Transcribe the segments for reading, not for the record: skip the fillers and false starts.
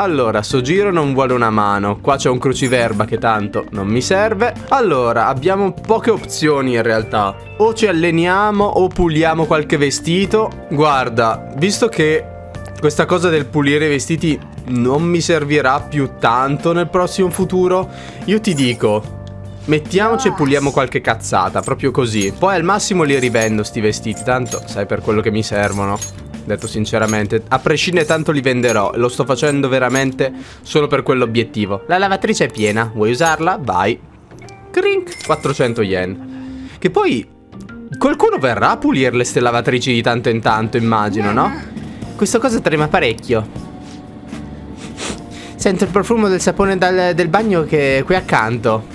Allora, Sojiro non vuole una mano. Qua c'è un cruciverba che tanto non mi serve. Allora, abbiamo poche opzioni in realtà. O ci alleniamo o puliamo qualche vestito. Guarda, visto che questa cosa del pulire i vestiti non mi servirà più tanto nel prossimo futuro, io ti dico, mettiamoci e puliamo qualche cazzata, proprio così. Poi al massimo li rivendo sti vestiti, tanto sai per quello che mi servono. Detto sinceramente, a prescindere tanto li venderò. Lo sto facendo veramente solo per quell'obiettivo. La lavatrice è piena, vuoi usarla? Vai. Crink, 400 yen. Che poi qualcuno verrà a pulirle ste lavatrici di tanto in tanto, immagino, no? Questa cosa trema parecchio. Sento il profumo del sapone del bagno che è qui accanto.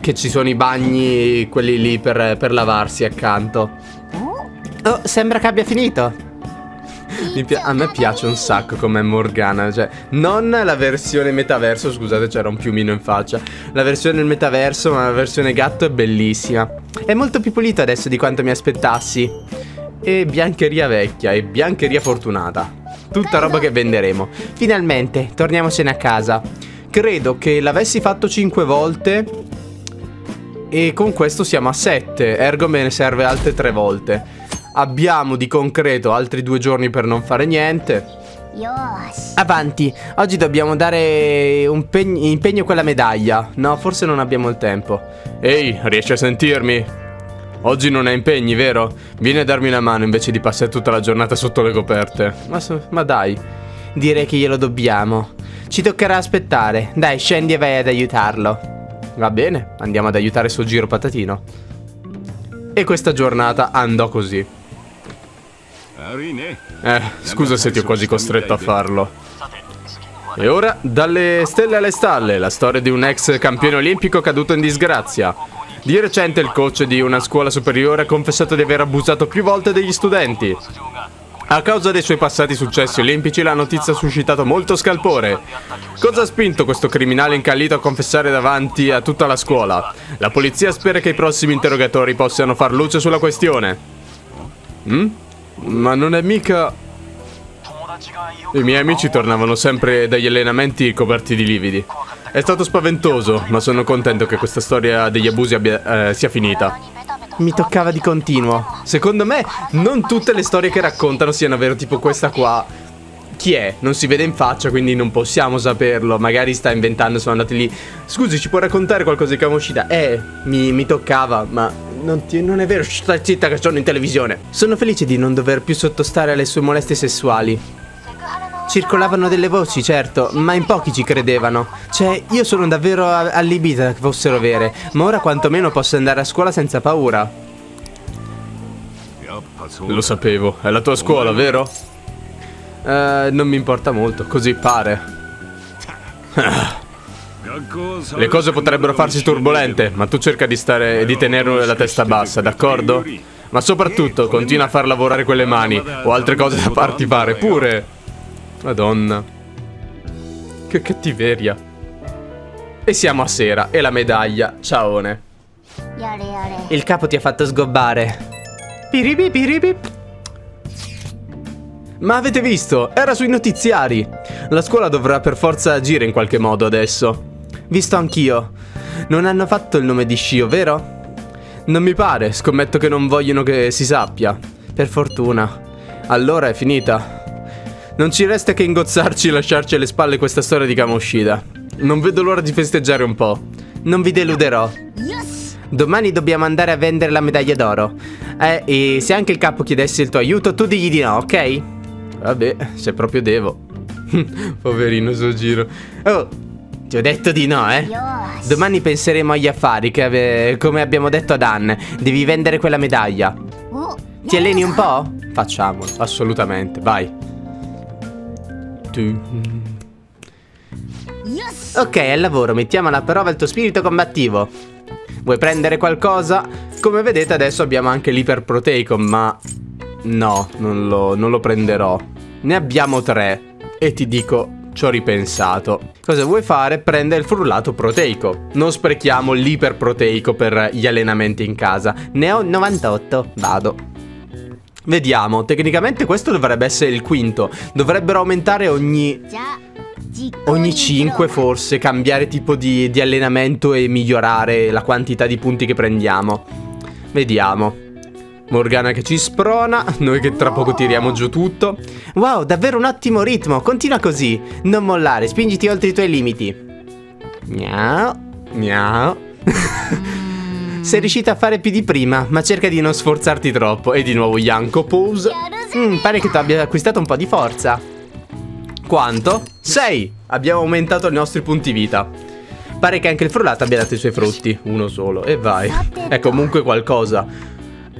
Che ci sono i bagni, quelli lì per lavarsi accanto. Oh, sembra che abbia finito. A me piace un sacco com'è Morgana. Cioè, non la versione metaverso, scusate c'era un piumino in faccia. La versione del metaverso, ma la versione gatto è bellissima. È molto più pulito adesso di quanto mi aspettassi. E biancheria vecchia e biancheria fortunata. Tutta roba che venderemo. Finalmente, torniamocene a casa. Credo che l'avessi fatto 5 volte... E con questo siamo a 7, ergo me ne serve altre 3 volte. Abbiamo di concreto altri 2 giorni per non fare niente. Avanti, oggi dobbiamo dare un impegno a quella medaglia. No, forse non abbiamo il tempo. Ehi, riesci a sentirmi? Oggi non hai impegni, vero? Vieni a darmi una mano invece di passare tutta la giornata sotto le coperte. Ma dai, direi che glielo dobbiamo. Ci toccherà aspettare. Dai, scendi e vai ad aiutarlo. Va bene, andiamo ad aiutare Sojiro Patatino. E questa giornata andò così. Scusa se ti ho quasi costretto a farlo. E ora, dalle stelle alle stalle, la storia di un ex campione olimpico caduto in disgrazia. Di recente il coach di una scuola superiore ha confessato di aver abusato più volte degli studenti. A causa dei suoi passati successi olimpici, la notizia ha suscitato molto scalpore. Cosa ha spinto questo criminale incallito a confessare davanti a tutta la scuola? La polizia spera che i prossimi interrogatori possano far luce sulla questione. Ma non è mica... I miei amici tornavano sempre dagli allenamenti coperti di lividi. È stato spaventoso, ma sono contento che questa storia degli abusi sia finita. Mi toccava di continuo. Secondo me non tutte le storie che raccontano siano vero, tipo questa qua. Chi è? Non si vede in faccia, quindi non possiamo saperlo. Magari sta inventando, sono andati lì. Scusi, ci può raccontare qualcosa di Kamoshida? Mi toccava, ma non è vero, sta zitta che sono in televisione. Sono felice di non dover più sottostare alle sue molestie sessuali. Circolavano delle voci, certo, ma in pochi ci credevano. Cioè, io sono davvero allibita che fossero vere, ma ora quantomeno posso andare a scuola senza paura. Lo sapevo, è la tua scuola, vero? Non mi importa molto, così pare. Le cose potrebbero farsi turbolente, ma tu cerca di tenere la testa bassa, d'accordo? Ma soprattutto, continua a far lavorare quelle mani, o altre cose da farti fare pure. Madonna, che cattiveria. E siamo a sera e la medaglia, ciaone. Il capo ti ha fatto sgobbare. Piribi piribip. Ma avete visto? Era sui notiziari. La scuola dovrà per forza agire in qualche modo adesso. Visto anch'io. Non hanno fatto il nome di Shio, vero? Non mi pare, scommetto che non vogliono che si sappia. Per fortuna. Allora è finita. Non ci resta che ingozzarci e lasciarci alle spalle questa storia di Kamoshida. Non vedo l'ora di festeggiare un po'. Non vi deluderò. Domani dobbiamo andare a vendere la medaglia d'oro. E se anche il capo chiedesse il tuo aiuto, tu digli di no, ok? Vabbè, se proprio devo. Poverino Sojiro. Oh, ti ho detto di no, eh? Domani penseremo agli affari, come abbiamo detto ad Ann. Devi vendere quella medaglia. Ti alleni un po'? Facciamolo, assolutamente, vai. Ok, al lavoro, mettiamo alla prova il tuo spirito combattivo. Vuoi prendere qualcosa? Come vedete adesso abbiamo anche l'iperproteico, ma no, non lo prenderò. Ne abbiamo 3 e ti dico, ci ho ripensato. Cosa vuoi fare? Prendere il frullato proteico. Non sprechiamo l'iperproteico per gli allenamenti in casa. Ne ho 98, vado. Vediamo, tecnicamente questo dovrebbe essere il quinto. Dovrebbero aumentare ogni ogni 5 forse cambiare tipo di allenamento e migliorare la quantità di punti che prendiamo. Vediamo. Morgana che ci sprona, noi che tra poco tiriamo giù tutto. Wow, davvero un ottimo ritmo, continua così, non mollare, spingiti oltre i tuoi limiti. Miau, miau. Sei riuscita a fare più di prima, ma cerca di non sforzarti troppo. E di nuovo Yanko pose. Pare che tu abbia acquistato un po' di forza. Quanto? 6! Abbiamo aumentato i nostri punti vita. Pare che anche il frullato abbia dato i suoi frutti. Uno solo, e vai. È comunque qualcosa.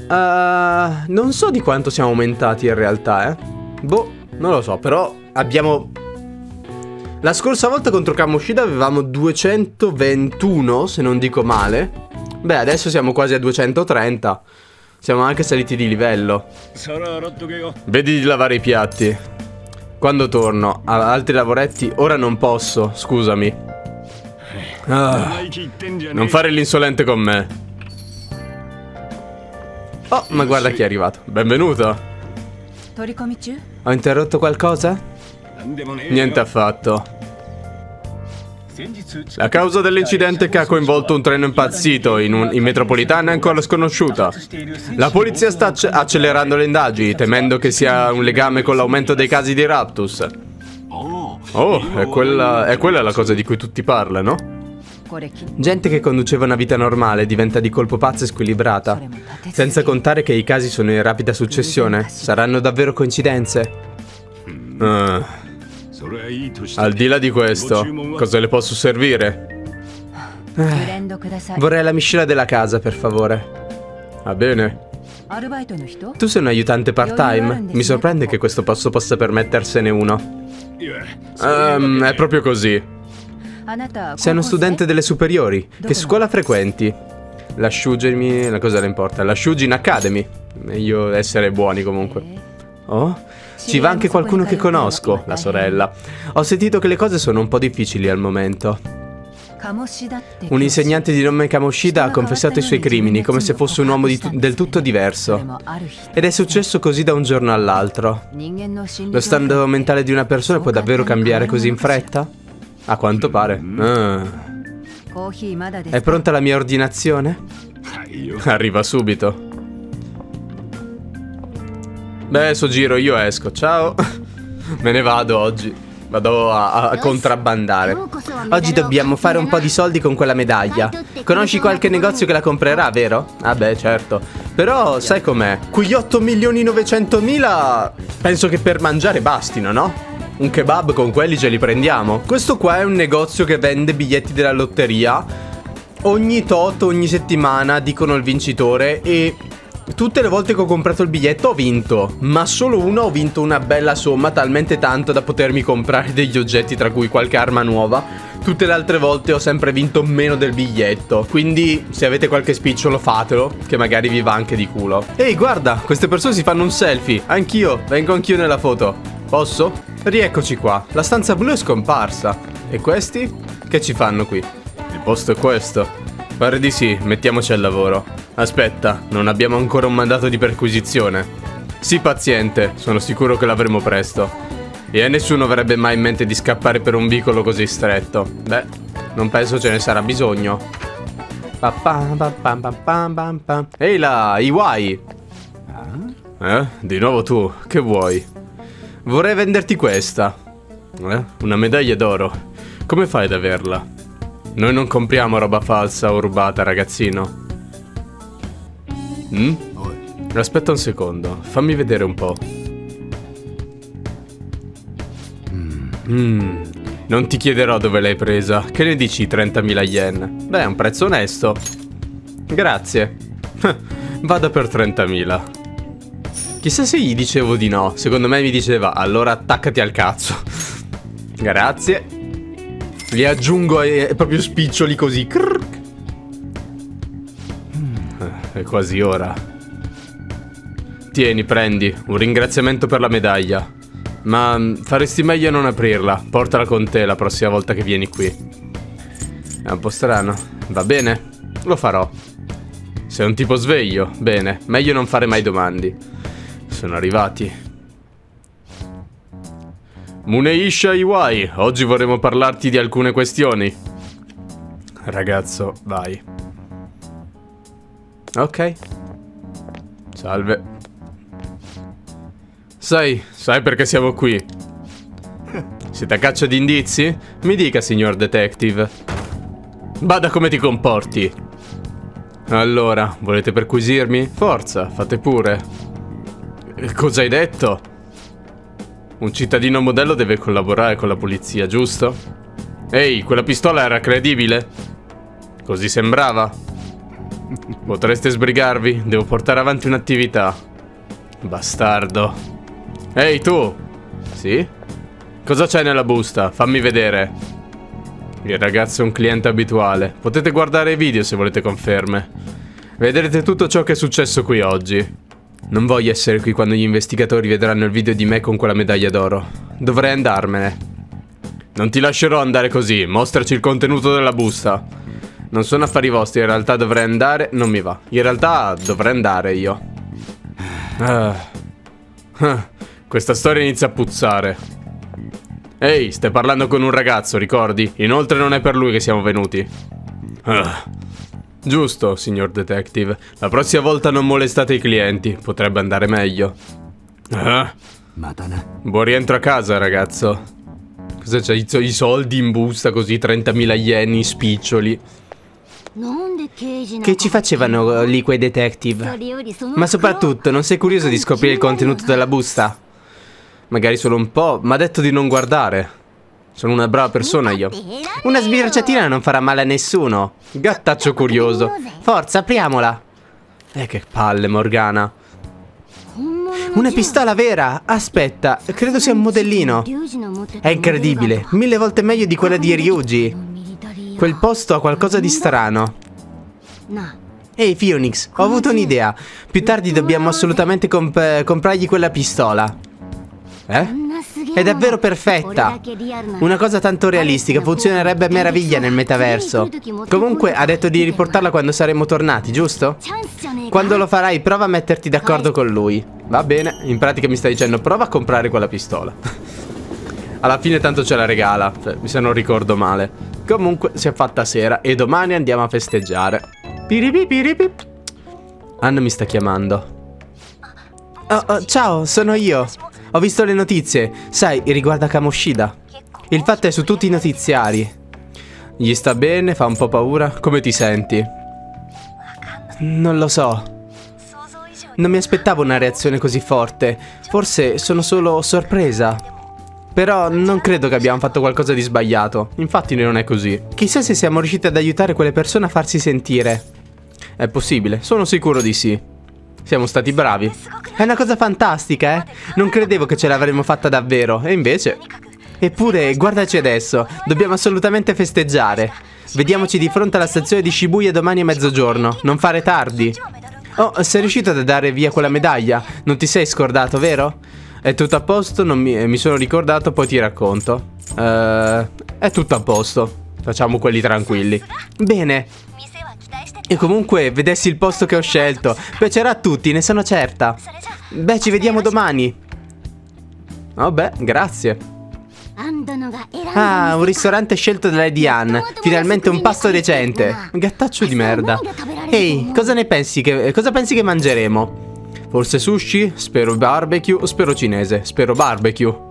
Non so di quanto siamo aumentati in realtà, eh. Boh, non lo so, però abbiamo... La scorsa volta contro Kamoshida avevamo 221, se non dico male. Beh, adesso siamo quasi a 230. Siamo anche saliti di livello. Vedi di lavare i piatti. Quando torno, altri lavoretti, ora non posso, scusami. Non fare l'insolente con me. Oh, ma guarda chi è arrivato. Benvenuta. Ho interrotto qualcosa? Niente affatto. La causa dell'incidente che ha coinvolto un treno impazzito in metropolitana è ancora sconosciuta. La polizia sta accelerando le indagini, temendo che sia un legame con l'aumento dei casi di raptus. Oh, è quella la cosa di cui tutti parlano? Gente che conduceva una vita normale diventa di colpo pazza e squilibrata. Senza contare che i casi sono in rapida successione. Saranno davvero coincidenze? Al di là di questo, cosa le posso servire? Vorrei la miscela della casa, per favore. Va bene. Tu sei un aiutante part-time? Mi sorprende che questo posto possa permettersene uno. È proprio così. Sei uno studente delle superiori. Che scuola frequenti? La Shujin... La cosa le importa? La Shujin Academy. Meglio essere buoni comunque. Oh? Ci va anche qualcuno che conosco, la sorella. Ho sentito che le cose sono un po' difficili al momento. Un insegnante di nome Kamoshida ha confessato i suoi crimini come se fosse un uomo del tutto diverso. Ed è successo così da un giorno all'altro. Lo stato mentale di una persona può davvero cambiare così in fretta? A quanto pare. È pronta la mia ordinazione? Arriva subito. Beh, Sojiro, io esco, ciao. Me ne vado oggi. Vado a contrabbandare. Oggi dobbiamo fare un po' di soldi con quella medaglia. Conosci qualche negozio che la comprerà, vero? Ah beh, certo. Però sai com'è? Qui 8.900.000. Penso che per mangiare bastino, no? Un kebab con quelli ce li prendiamo. Questo qua è un negozio che vende biglietti della lotteria. Ogni tot, ogni settimana dicono il vincitore. E... tutte le volte che ho comprato il biglietto ho vinto, ma solo una ho vinto una bella somma, talmente tanto da potermi comprare degli oggetti, tra cui qualche arma nuova. Tutte le altre volte ho sempre vinto meno del biglietto, quindi se avete qualche spicciolo fatelo, che magari vi va anche di culo. Ehi, guarda, queste persone si fanno un selfie, anch'io, vengo anch'io nella foto. Posso? Rieccoci qua, la stanza blu è scomparsa. E questi? Che ci fanno qui? Il posto è questo. Pare di sì, mettiamoci al lavoro. Aspetta, non abbiamo ancora un mandato di perquisizione. Sii paziente, sono sicuro che l'avremo presto. E a nessuno avrebbe mai in mente di scappare per un vicolo così stretto. Beh, non penso ce ne sarà bisogno. Ehi là, Iwai! Di nuovo tu, che vuoi? Vorrei venderti questa. Una medaglia d'oro. Come fai ad averla? Noi non compriamo roba falsa o rubata, ragazzino. Aspetta un secondo, fammi vedere un po'. Non ti chiederò dove l'hai presa. Che ne dici, 30.000 yen? Beh, è un prezzo onesto. Grazie. Vado per 30.000. Chissà se gli dicevo di no. Secondo me mi diceva, allora attaccati al cazzo. Grazie. Li aggiungo proprio spiccioli così. È quasi ora. Tieni, prendi. Un ringraziamento per la medaglia. Ma faresti meglio a non aprirla. Portala con te la prossima volta che vieni qui. È un po' strano. Va bene, lo farò. Sei un tipo sveglio. Bene, meglio non fare mai domande. Sono arrivati. Munehisa Iwai, oggi vorremmo parlarti di alcune questioni. Ragazzo, vai. Ok. Salve. Sai perché siamo qui? Siete a caccia di indizi? Mi dica, signor detective. Bada come ti comporti. Allora, volete perquisirmi? Forza, fate pure. Cosa hai detto? Un cittadino modello deve collaborare con la polizia, giusto? Ehi, quella pistola era credibile? Così sembrava. Potreste sbrigarvi, devo portare avanti un'attività. Bastardo. Ehi, tu! Sì? Cosa c'è nella busta? Fammi vedere. Il ragazzo è un cliente abituale. Potete guardare i video se volete conferme. Vedrete tutto ciò che è successo qui oggi. Non voglio essere qui quando gli investigatori vedranno il video di me con quella medaglia d'oro. Dovrei andarmene. Non ti lascerò andare così, mostraci il contenuto della busta. Non sono affari vostri, in realtà dovrei andare... Non mi va. In realtà dovrei andare io. Questa storia inizia a puzzare. Ehi, stai parlando con un ragazzo, ricordi? Inoltre non è per lui che siamo venuti. Giusto, signor detective. La prossima volta non molestate i clienti. Potrebbe andare meglio. Buon rientro a casa, ragazzo. Cosa c'è? I soldi in busta così, 30.000 yen, spiccioli. Che ci facevano lì quei detective? Ma soprattutto, non sei curioso di scoprire il contenuto della busta? Magari solo un po', ma ha detto di non guardare. Sono una brava persona io. Una sbirciatina non farà male a nessuno. Gattaccio curioso. Forza, apriamola. Che palle, Morgana. Una pistola vera. Aspetta, credo sia un modellino. È incredibile. 1000 volte meglio di quella di Ryuji. Quel posto ha qualcosa di strano. Ehi, Phoenix, ho avuto un'idea. Più tardi dobbiamo assolutamente comprargli quella pistola. Eh? È davvero perfetta. Una cosa tanto realistica. Funzionerebbe a meraviglia nel metaverso. Comunque ha detto di riportarla quando saremo tornati, giusto? Quando lo farai prova a metterti d'accordo con lui. Va bene. In pratica mi sta dicendo prova a comprare quella pistola. Alla fine tanto ce la regala, se non ricordo male. Comunque si è fatta sera e domani andiamo a festeggiare. Piripi piripi. Ann mi sta chiamando. Ciao, sono io. Ho visto le notizie, sai, riguarda Kamoshida. Il fatto è su tutti i notiziari. Gli sta bene, fa un po' paura. Come ti senti? Non lo so. Non mi aspettavo una reazione così forte. Forse sono solo sorpresa. Però non credo che abbiamo fatto qualcosa di sbagliato. Infatti non è così. Chissà se siamo riusciti ad aiutare quelle persone a farsi sentire. È possibile, sono sicuro di sì. Siamo stati bravi. È una cosa fantastica, eh? Non credevo che ce l'avremmo fatta davvero. E invece... Eppure, guardaci adesso. Dobbiamo assolutamente festeggiare. Vediamoci di fronte alla stazione di Shibuya domani a mezzogiorno. Non fare tardi. Oh, sei riuscito ad dare via quella medaglia? Non ti sei scordato, vero? È tutto a posto, non mi sono ricordato, poi ti racconto. È tutto a posto. Facciamo quelli tranquilli. Bene. E comunque, vedessi il posto che ho scelto. Piacerà a tutti, ne sono certa. Beh, ci vediamo domani. Vabbè, grazie. Ah, un ristorante scelto da Lady Ann. Finalmente un pasto decente. Gattaccio di merda. Ehi, cosa ne pensi che, mangeremo? Forse sushi? Spero barbecue? Spero cinese? Spero barbecue.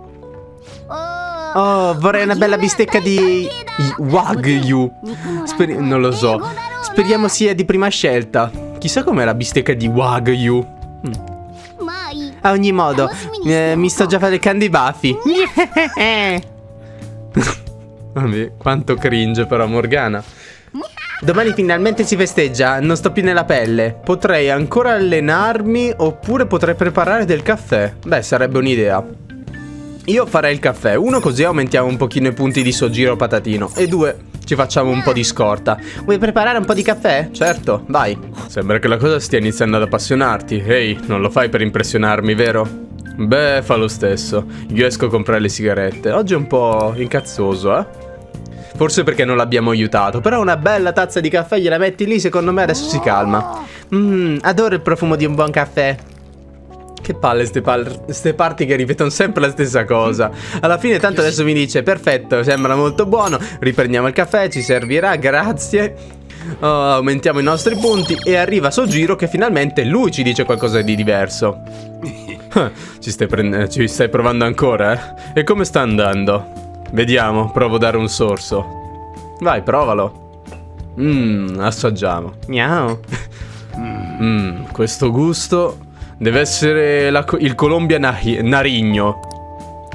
Oh, vorrei una bella bistecca di... Wagyu. Non lo so. Speriamo sia di prima scelta. Chissà com'è la bistecca di Wagyu. A ogni modo, mi sto già faticando i baffi. Vabbè, quanto cringe però Morgana. Domani finalmente si festeggia. Non sto più nella pelle. Potrei ancora allenarmi oppure potrei preparare del caffè. Beh, sarebbe un'idea. Io farei il caffè. Uno, così aumentiamo un pochino i punti di Sojiro patatino. E due, ci facciamo un po' di scorta. Vuoi preparare un po' di caffè? Certo, vai. Sembra che la cosa stia iniziando ad appassionarti. Ehi, non lo fai per impressionarmi, vero? Beh, fa lo stesso. Io esco a comprare le sigarette. Oggi è un po' incazzoso, eh? Forse perché non l'abbiamo aiutato. Però una bella tazza di caffè gliela metti lì. Secondo me adesso si calma. Adoro il profumo di un buon caffè. Che palle ste parti che ripetono sempre la stessa cosa. Alla fine tanto adesso mi dice: perfetto, sembra molto buono. Riprendiamo il caffè, ci servirà, grazie. Aumentiamo i nostri punti. E arriva Sojiro che finalmente lui ci dice qualcosa di diverso. Ci stai provando ancora, eh? E come sta andando? Vediamo, provo a dare un sorso. Vai, provalo. Assaggiamo. Miau. Questo gusto... Deve essere il Colombia Nariño.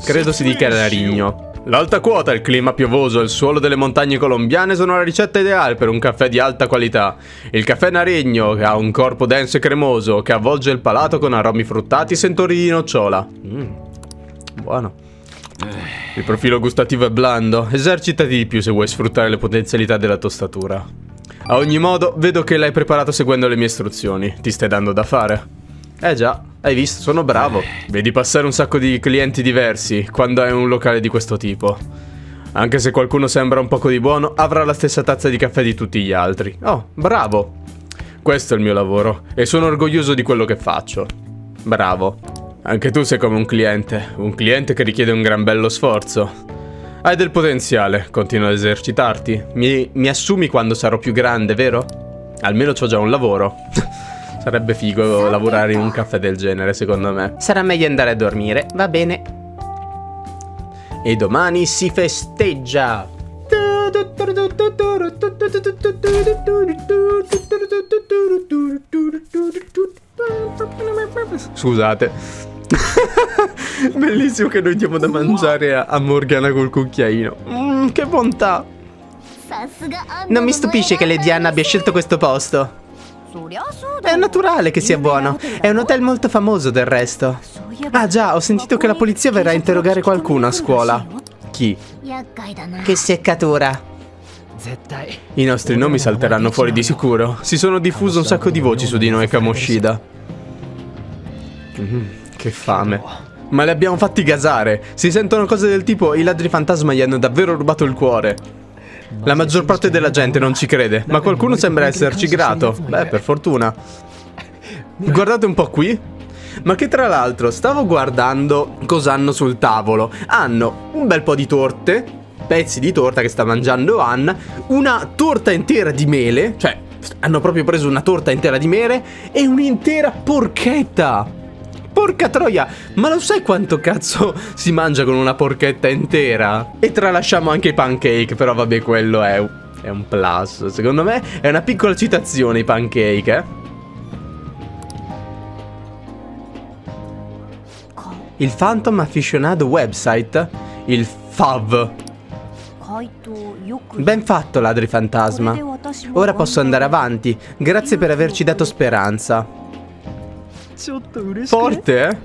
Credo si dica Nariño. L'alta quota, il clima piovoso e il suolo delle montagne colombiane sono la ricetta ideale per un caffè di alta qualità. Il caffè Nariño, che ha un corpo denso e cremoso, che avvolge il palato con aromi fruttati e sentori di nocciola. Buono. Il profilo gustativo è blando. Esercitati di più se vuoi sfruttare le potenzialità della tostatura. A ogni modo, vedo che l'hai preparato seguendo le mie istruzioni. Ti stai dando da fare. Eh già, hai visto, sono bravo. Vedi passare un sacco di clienti diversi quando hai un locale di questo tipo. Anche se qualcuno sembra un poco di buono, avrà la stessa tazza di caffè di tutti gli altri. Oh, bravo. Questo è il mio lavoro e sono orgoglioso di quello che faccio. Bravo. Anche tu sei come un cliente che richiede un gran bello sforzo. Hai del potenziale, continua ad esercitarti. Mi assumi quando sarò più grande, vero? Almeno c'ho già un lavoro. Sarebbe figo lavorare in un caffè del genere, secondo me. Sarà meglio andare a dormire, va bene. E domani si festeggia. Scusate. Bellissimo che noi diamo da mangiare a Morgana col cucchiaino. Che bontà. Non mi stupisce che Lady Ann abbia scelto questo posto. È naturale che sia buono. È un hotel molto famoso del resto. Ah già, ho sentito che la polizia verrà a interrogare qualcuno a scuola. Chi? Che seccatura. I nostri nomi salteranno fuori di sicuro. Si sono diffuse un sacco di voci su di noi Kamoshida. Che fame. Ma li abbiamo fatti gasare. Si sentono cose del tipo: i ladri fantasma gli hanno davvero rubato il cuore. La maggior parte della gente non ci crede, ma qualcuno sembra esserci grato. Beh, per fortuna. Guardate un po' qui. Ma che tra l'altro, stavo guardando cosa hanno sul tavolo. Hanno un bel po' di torte, pezzi di torta che sta mangiando Ann, una torta intera di mele, cioè hanno proprio preso una torta intera di mele e un'intera porchetta. Porca troia, ma lo sai quanto cazzo si mangia con una porchetta intera? E tralasciamo anche i pancake, però vabbè, quello è un plus. Secondo me è una piccola citazione i pancake, eh? Il Phantom Aficionado Website, il FAV. Ben fatto, ladri fantasma. Ora posso andare avanti, grazie per averci dato speranza. Forte, eh?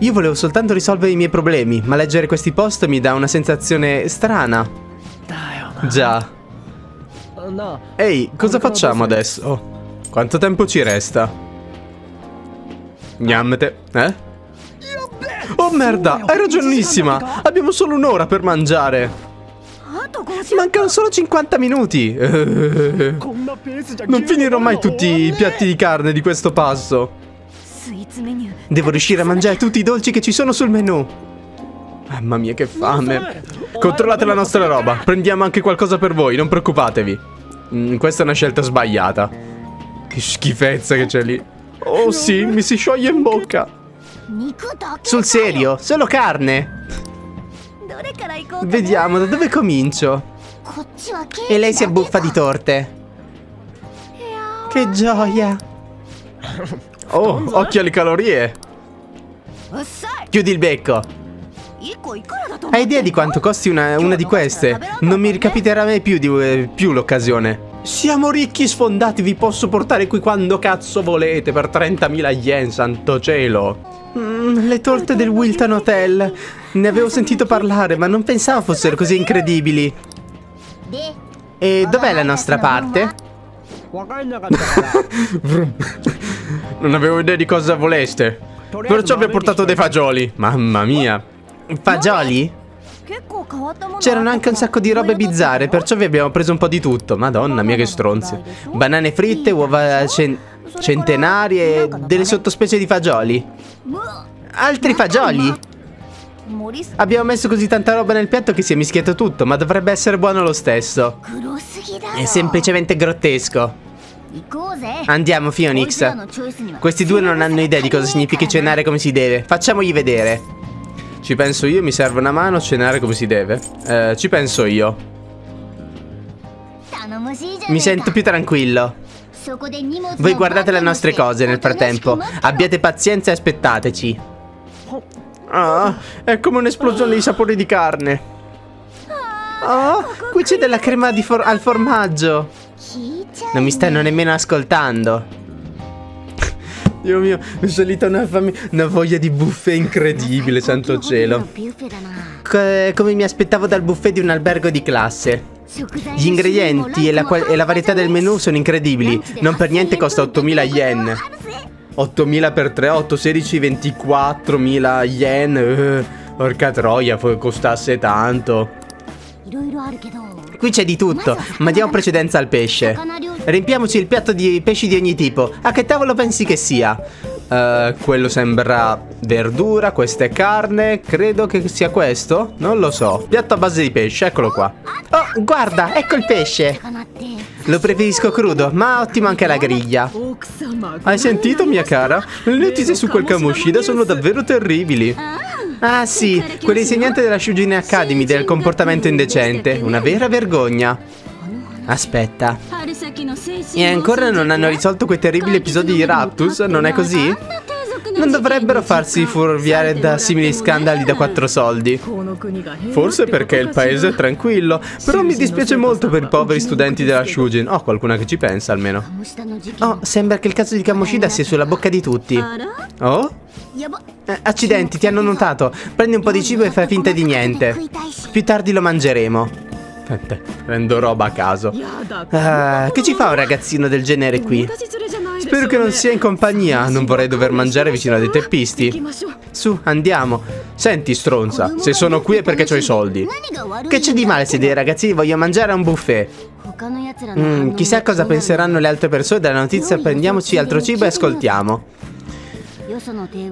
Io volevo soltanto risolvere i miei problemi, ma leggere questi post mi dà una sensazione strana. Già. Ehi, cosa facciamo adesso? Quanto tempo ci resta? Gnammete, eh? Oh merda, hai ragionissima. Abbiamo solo un'ora per mangiare. Mancano solo 50 minuti. Non finirò mai tutti i piatti di carne di questo passo. Devo riuscire a mangiare tutti i dolci che ci sono sul menù. Mamma mia che fame. Controllate la nostra roba. Prendiamo anche qualcosa per voi, non preoccupatevi. Questa è una scelta sbagliata. Che schifezza che c'è lì. Oh sì, mi si scioglie in bocca. Sul serio, solo carne. Vediamo, da dove comincio? E lei si abbuffa di torte. Che gioia. Oh, occhio alle calorie. Chiudi il becco. Hai idea di quanto costi una di queste? Non mi ricapiterà mai più l'occasione. Siamo ricchi sfondati, vi posso portare qui quando cazzo volete. Per 30.000 yen, santo cielo. Le torte del Wilton Hotel. Ne avevo sentito parlare, ma non pensavo fossero così incredibili. E dov'è la nostra parte? Non avevo idea di cosa voleste. Perciò vi ho portato dei fagioli. Mamma mia. Fagioli? C'erano anche un sacco di robe bizzarre, perciò vi abbiamo preso un po' di tutto. Madonna mia che stronzi. Banane fritte, uova centenari e delle sottospecie di fagioli. Altri fagioli? Abbiamo messo così tanta roba nel piatto che si è mischiato tutto, ma dovrebbe essere buono lo stesso. È semplicemente grottesco. Andiamo, Phoenix. Questi due non hanno idea di cosa significhi cenare come si deve. Facciamogli vedere. Ci penso io, mi serve una mano. Cenare come si deve. Ci penso io. Mi sento più tranquillo. Voi guardate le nostre cose nel frattempo. Abbiate pazienza e aspettateci. Ah, è come un'esplosione di sapori di carne. Oh, qui c'è della crema di al formaggio. Non mi stanno nemmeno ascoltando. Dio mio, mi è salita una voglia di buffet incredibile, santo cielo. Come mi aspettavo dal buffet di un albergo di classe. Gli ingredienti e la varietà del menù sono incredibili. Non per niente costa 8.000 yen. 8.000 per 3, 8, 16, 24.000 yen. Porca troia, costasse tanto. Qui c'è di tutto, ma diamo precedenza al pesce. Riempiamoci il piatto di pesci di ogni tipo. A che tavolo pensi che sia? Quello sembra verdura, questa è carne. Credo che sia questo? Non lo so. Piatto a base di pesce, eccolo qua. Oh, guarda, ecco il pesce. Lo preferisco crudo, ma ottimo anche alla griglia. Hai sentito, mia cara? Le notizie su quel Kamoshida sono davvero terribili. Ah sì, quell'insegnante della Shujin Academy del comportamento indecente. Una vera vergogna. Aspetta. E ancora non hanno risolto quei terribili episodi di raptus, non è così? Non dovrebbero farsi fuorviare da simili scandali da 4 soldi. Forse perché il paese è tranquillo. Però mi dispiace molto per i poveri studenti della Shujin. Oh, qualcuna che ci pensa almeno. Oh, sembra che il caso di Kamoshida sia sulla bocca di tutti. Oh? Accidenti, ti hanno notato. Prendi un po' di cibo e fai finta di niente. Più tardi lo mangeremo. Prendo roba a caso. Che ci fa un ragazzino del genere qui? Spero che non sia in compagnia. Non vorrei dover mangiare vicino a dei teppisti. Su, andiamo. Senti, stronza, se sono qui è perché ho i soldi. Che c'è di male se dei ragazzini vogliono mangiare a un buffet? Chissà cosa penseranno le altre persone della notizia. Prendiamoci altro cibo e ascoltiamo.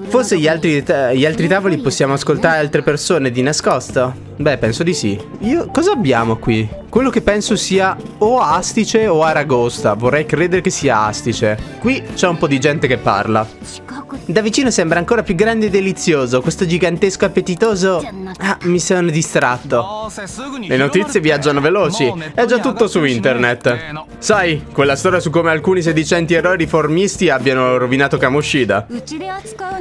Forse gli altri tavoli possiamo ascoltare altre persone di nascosto? Beh, penso di sì. Cosa abbiamo qui? Quello che penso sia o astice o aragosta. Vorrei credere che sia astice. Qui c'è un po' di gente che parla. Da vicino sembra ancora più grande e delizioso. Questo gigantesco appetitoso... Ah, mi sono distratto. Le notizie viaggiano veloci. È già tutto su internet. Sai, quella storia su come alcuni sedicenti eroi riformisti abbiano rovinato Kamoshida.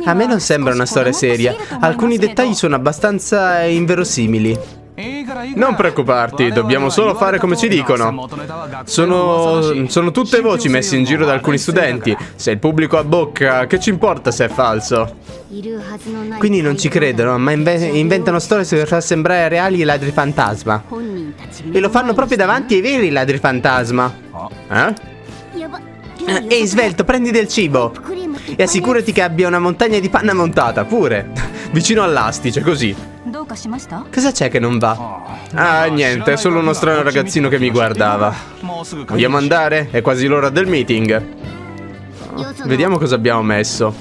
A me non sembra una storia seria. Alcuni dettagli sono abbastanza inverosimili. Non preoccuparti, dobbiamo solo fare come ci dicono. Sono tutte voci messe in giro da alcuni studenti. Se il pubblico ha bocca, che ci importa se è falso? Quindi non ci credono, ma inventano storie per far sembrare reali i ladri fantasma. E lo fanno proprio davanti ai veri ladri fantasma. Ehi, svelto, prendi del cibo. E assicurati che abbia una montagna di panna montata, pure. Vicino all'astice, così. Cosa c'è che non va? Ah, niente, è solo uno strano ragazzino che mi guardava. Vogliamo andare? È quasi l'ora del meeting. Vediamo cosa abbiamo messo.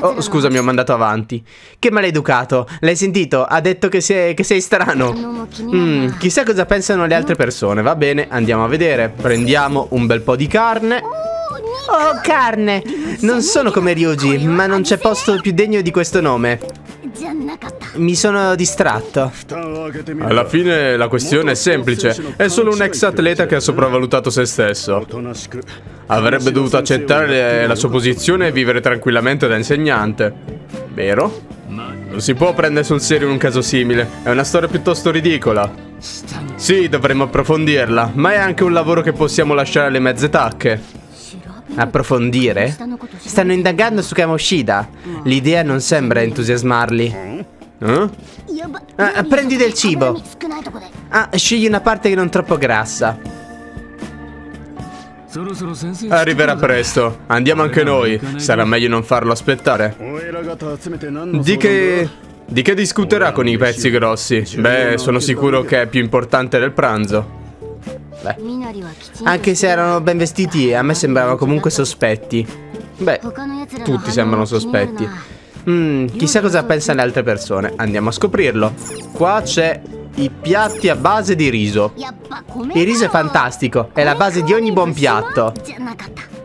Oh, scusa, mi ho mandato avanti. Che maleducato, l'hai sentito? Ha detto che sei strano. Chissà cosa pensano le altre persone. Va bene, andiamo a vedere. Prendiamo un bel po' di carne. Oh, carne! Non sono come Ryuji, ma non c'è posto più degno di questo nome. Mi sono distratto. Alla fine la questione è semplice. È solo un ex atleta che ha sopravvalutato se stesso. Avrebbe dovuto accettare la sua posizione e vivere tranquillamente da insegnante. Vero? Non si può prendere sul serio un caso simile. È una storia piuttosto ridicola. Sì, dovremmo approfondirla. Ma è anche un lavoro che possiamo lasciare alle mezze tacche. Approfondire? Stanno indagando su Kamoshida. L'idea non sembra entusiasmarli. Prendi del cibo. Scegli una parte che non troppo grassa. Arriverà presto. Andiamo anche noi. Sarà meglio non farlo aspettare. Di che discuterà con i pezzi grossi? Beh, sono sicuro che è più importante del pranzo. Beh. Anche se erano ben vestiti, a me sembrava comunque sospetti. Beh, tutti sembrano sospetti. Chissà cosa pensano le altre persone. Andiamo a scoprirlo. Qua c'è i piatti a base di riso. Il riso è fantastico, è la base di ogni buon piatto.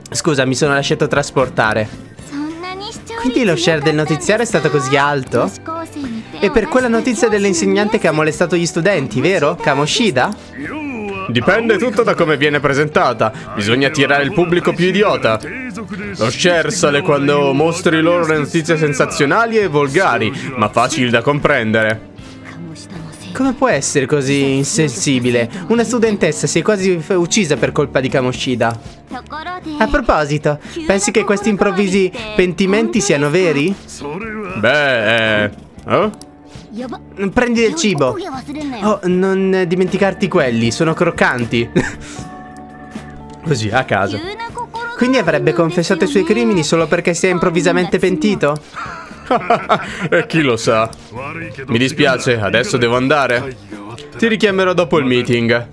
Scusa, mi sono lasciato trasportare. Quindi lo share del notiziario è stato così alto? E per quella notizia dell'insegnante che ha molestato gli studenti, vero? Kamoshida? Dipende tutto da come viene presentata. Bisogna attirare il pubblico più idiota. Lo share sale quando mostri loro le notizie sensazionali e volgari, ma facili da comprendere. Come può essere così insensibile? Una studentessa si è quasi uccisa per colpa di Kamoshida. A proposito, pensi che questi improvvisi pentimenti siano veri? Beh, eh? Prendi del cibo. Oh, non dimenticarti quelli, sono croccanti. Così, a caso. Quindi avrebbe confessato i suoi crimini solo perché si è improvvisamente pentito? E chi lo sa. Mi dispiace, adesso devo andare. Ti richiamerò dopo il meeting.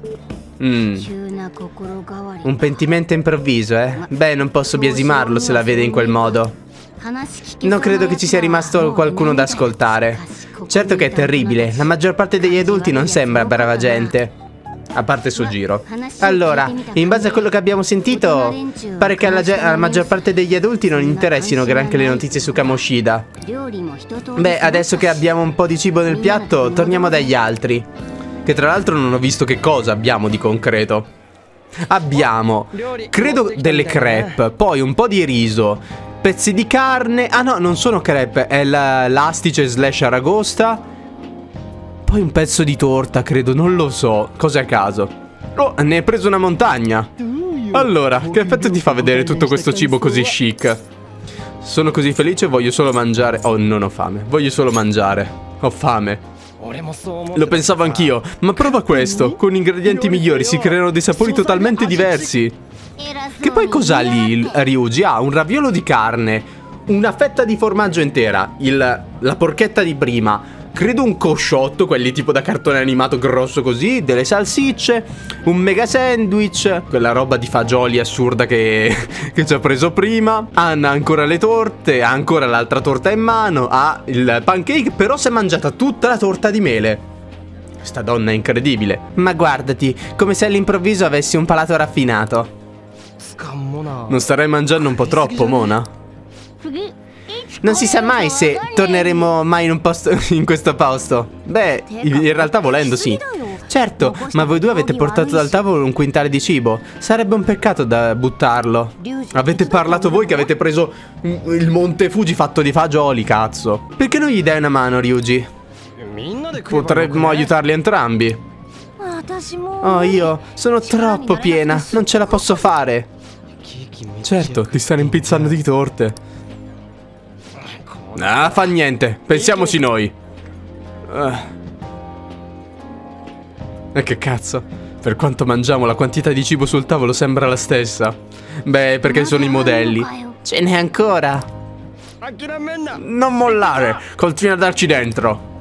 Un pentimento improvviso, eh? Beh, non posso biasimarlo se la vede in quel modo. Non credo che ci sia rimasto qualcuno da ascoltare. Certo che è terribile, la maggior parte degli adulti non sembra brava gente. A parte Sojiro. Allora, in base a quello che abbiamo sentito, pare che alla maggior parte degli adulti non interessino granché le notizie su Kamoshida. Beh, adesso che abbiamo un po' di cibo nel piatto, torniamo dagli altri. Che tra l'altro non ho visto che cosa abbiamo di concreto. Abbiamo, credo, delle crepe, poi un po' di riso, pezzi di carne. Ah no, non sono crepe, è l'astice slash aragosta. Poi un pezzo di torta, credo, non lo so. Cos'è a caso? Oh, ne hai preso una montagna. Allora, che effetto ti fa vedere tutto questo cibo così chic? Sono così felice, voglio solo mangiare. Oh, non ho fame, voglio solo mangiare. Ho fame. Lo pensavo anch'io, ma prova questo. Con ingredienti migliori si creano dei sapori totalmente diversi. Che poi cos'ha lì Ryuji? Ah, un raviolo di carne, una fetta di formaggio intera, la porchetta di prima, credo un cosciotto, quelli tipo da cartone animato grosso così, delle salsicce, un mega sandwich, quella roba di fagioli assurda che ci ha preso prima. Anna ha ancora le torte, ha ancora l'altra torta in mano, ha il pancake, però si è mangiata tutta la torta di mele. Sta donna è incredibile. Ma guardati, come se all'improvviso avessi un palato raffinato. Non starei mangiando un po' troppo, Mona? Non si sa mai se torneremo mai in questo posto. Beh, in realtà volendo sì. Certo, ma voi due avete portato dal tavolo un quintale di cibo. Sarebbe un peccato da buttarlo. Avete parlato voi che avete preso il Monte Fuji fatto di fagioli, cazzo. Perché non gli dai una mano, Ryuji? Potremmo aiutarli entrambi. Oh, io sono troppo piena, non ce la posso fare. Certo, ti stanno impizzando di torte. Ah, fa niente, pensiamoci noi. E che cazzo. Per quanto mangiamo, la quantità di cibo sul tavolo sembra la stessa. Beh, perché sono i modelli. Ce n'è ancora. Non mollare, continua a darci dentro.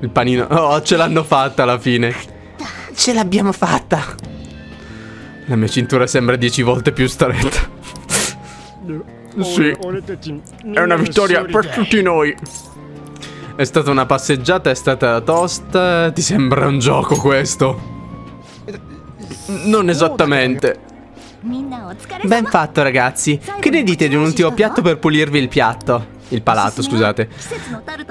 Il panino, oh, ce l'hanno fatta alla fine. Ce l'abbiamo fatta. La mia cintura sembra 10 volte più stretta. Sì, è una vittoria per tutti noi. È stata una passeggiata, è stata tosta. Ti sembra un gioco questo? Non esattamente. Ben fatto, ragazzi. Che ne dite di un ultimo piatto per pulirvi il piatto? Il palato, scusate.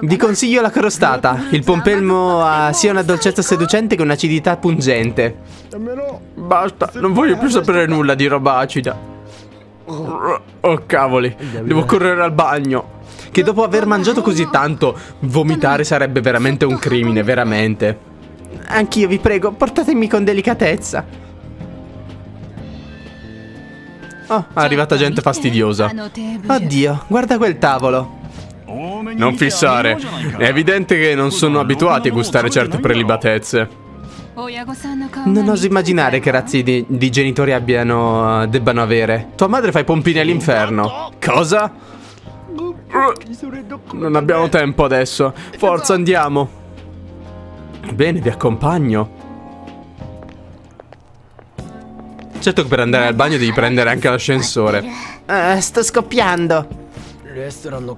Vi consiglio la crostata. Il pompelmo ha sia una dolcezza seducente che un'acidità pungente. Basta, non voglio più sapere nulla di roba acida. Oh cavoli, devo correre al bagno. Che dopo aver mangiato così tanto, vomitare sarebbe veramente un crimine, veramente. Anch'io vi prego, portatemi con delicatezza. Oh, è arrivata gente fastidiosa. Oddio, guarda quel tavolo. Non fissare, è evidente che non sono abituati a gustare certe prelibatezze. Non oso immaginare che razzi di genitori debbano avere. Tua madre fa i pompini all'inferno. Cosa? Non abbiamo tempo adesso. Forza, andiamo. Bene, vi accompagno. Certo che per andare al bagno devi prendere anche l'ascensore. Sto scoppiando.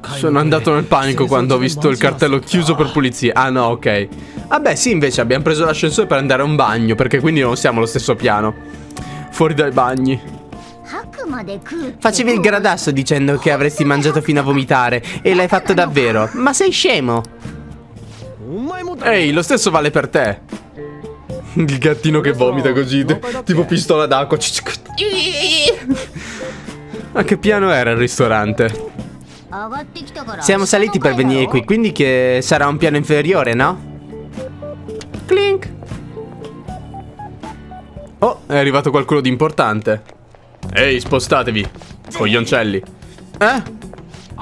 Sono andato nel panico quando ho visto il cartello chiuso per pulizia. Ah no, ok. Vabbè, sì, invece abbiamo preso l'ascensore per andare a un bagno, perché quindi non siamo allo stesso piano. Fuori dai bagni. Facevi il gradasso dicendo che avresti mangiato fino a vomitare, e l'hai fatto davvero. Ma sei scemo. Ehi, lo stesso vale per te. Il gattino che vomita così, tipo pistola d'acqua. A che piano era il ristorante? Siamo saliti per venire qui, quindi che sarà un piano inferiore, no? Clink. Oh, è arrivato qualcuno di importante. Ehi, spostatevi, coglioncelli. Eh?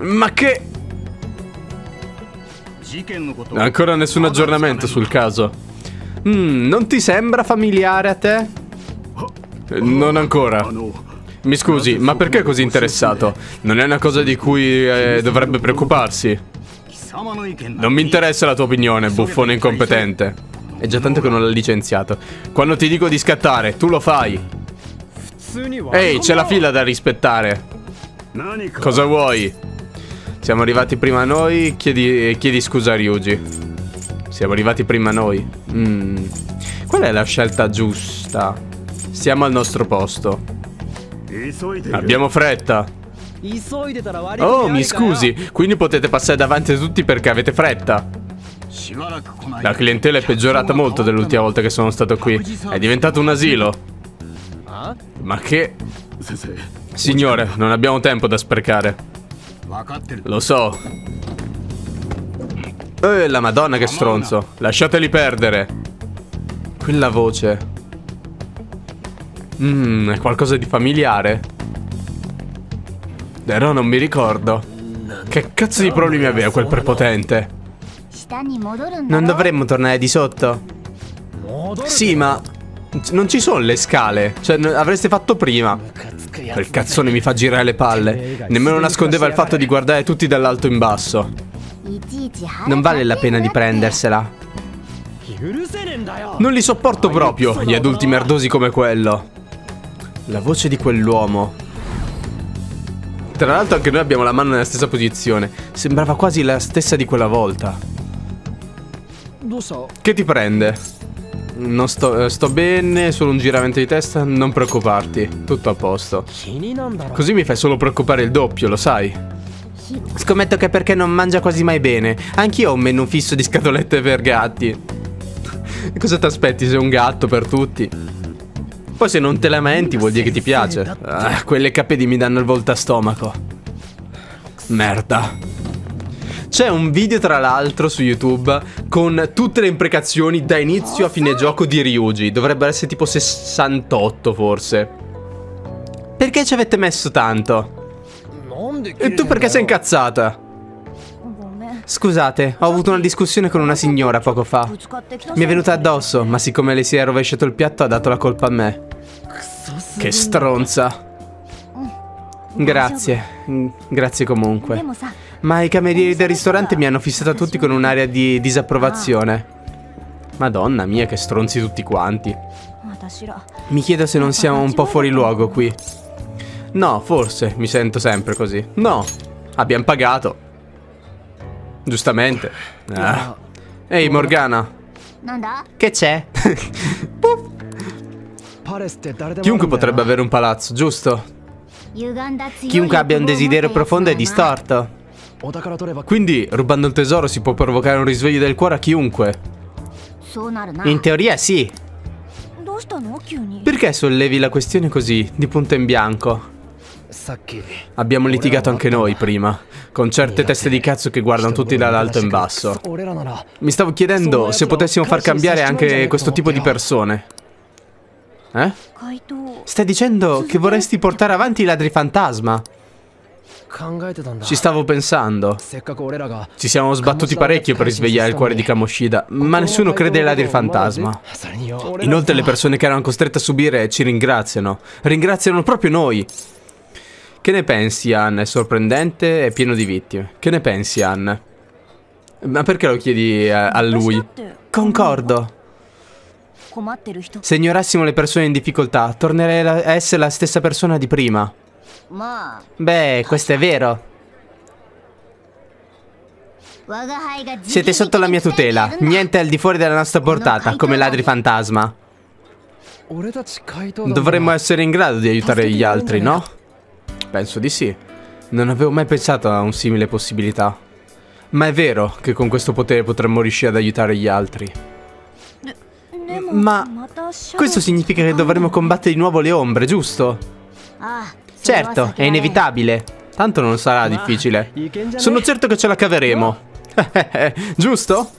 Ma che... Ancora nessun aggiornamento sul caso. Non ti sembra familiare a te? Non ancora. Mi scusi, ma perché così interessato? Non è una cosa di cui dovrebbe preoccuparsi. Non mi interessa la tua opinione, buffone incompetente. È già tanto che non l'ha licenziato. Quando ti dico di scattare, tu lo fai. Ehi, c'è la fila da rispettare. Cosa vuoi? Siamo arrivati prima noi. Chiedi scusa a Ryuji. Siamo arrivati prima noi. Qual è la scelta giusta? Siamo al nostro posto. Abbiamo fretta. Oh, mi scusi. Quindi potete passare davanti a tutti perché avete fretta. La clientela è peggiorata molto dell'ultima volta che sono stato qui. È diventato un asilo. Ma che... Signore, non abbiamo tempo da sprecare. Lo so. La madonna che stronzo. Lasciateli perdere. Quella voce. È qualcosa di familiare? Però non mi ricordo. Che cazzo di problemi aveva quel prepotente? Non dovremmo tornare di sotto? Sì, ma... non ci sono le scale. Cioè, avreste fatto prima. Quel cazzone mi fa girare le palle. Nemmeno nascondeva il fatto di guardare tutti dall'alto in basso. Non vale la pena di prendersela. Non li sopporto proprio, gli adulti merdosi come quello. La voce di quell'uomo. Tra l'altro anche noi abbiamo la mano nella stessa posizione. Sembrava quasi la stessa di quella volta. Che ti prende? Non sto bene, solo un giramento di testa, non preoccuparti, tutto a posto. Così mi fai solo preoccupare il doppio, lo sai. Scommetto che è perché non mangia quasi mai bene. Anch'io ho un menù fisso di scatolette per gatti. Cosa ti aspetti se è un gatto per tutti? Poi se non te lamenti vuol dire che ti piace. Quelle capelli mi danno il volto a stomaco. Merda. C'è un video tra l'altro su YouTube con tutte le imprecazioni da inizio a fine gioco di Ryuji. Dovrebbero essere tipo 68 forse. Perché ci avete messo tanto? E tu perché sei incazzata? Scusate, ho avuto una discussione con una signora poco fa. Mi è venuta addosso, ma siccome le si è rovesciato il piatto ha dato la colpa a me. Che stronza. Grazie, grazie comunque. Ma i camerieri del ristorante mi hanno fissata tutti con un'aria di disapprovazione. Madonna mia, che stronzi tutti quanti. Mi chiedo se non siamo un po' fuori luogo qui. No, forse, mi sento sempre così. No, abbiamo pagato. Giustamente. Ehi Morgana. Che c'è? Chiunque potrebbe avere un palazzo, giusto? Chiunque abbia un desiderio profondo è distorto. Quindi, rubando il tesoro si può provocare un risveglio del cuore a chiunque. In teoria sì. Perché sollevi la questione così, di punto in bianco? Abbiamo litigato anche noi prima, con certe teste di cazzo che guardano tutti dall'alto in basso. Mi stavo chiedendo se potessimo far cambiare anche questo tipo di persone. Eh? Stai dicendo che vorresti portare avanti i ladri fantasma? Ci stavo pensando. Ci siamo sbattuti parecchio per risvegliare il cuore di Kamoshida, ma nessuno crede ai ladri fantasma. Inoltre le persone che erano costrette a subire ci ringraziano. Ringraziano proprio noi. Che ne pensi, Ann? È sorprendente e pieno di vittime. Che ne pensi, Ann? Ma perché lo chiedi a lui? Concordo. Se ignorassimo le persone in difficoltà, tornerei a essere la stessa persona di prima. Beh, questo è vero. Siete sotto la mia tutela. Niente al di fuori della nostra portata, come ladri fantasma. Dovremmo essere in grado di aiutare gli altri, no? Penso di sì. Non avevo mai pensato a un simile possibilità. Ma è vero che con questo potere potremmo riuscire ad aiutare gli altri. Ma questo significa che dovremmo combattere di nuovo le ombre, giusto? Certo, è inevitabile. Tanto non sarà difficile. Sono certo che ce la caveremo. Giusto?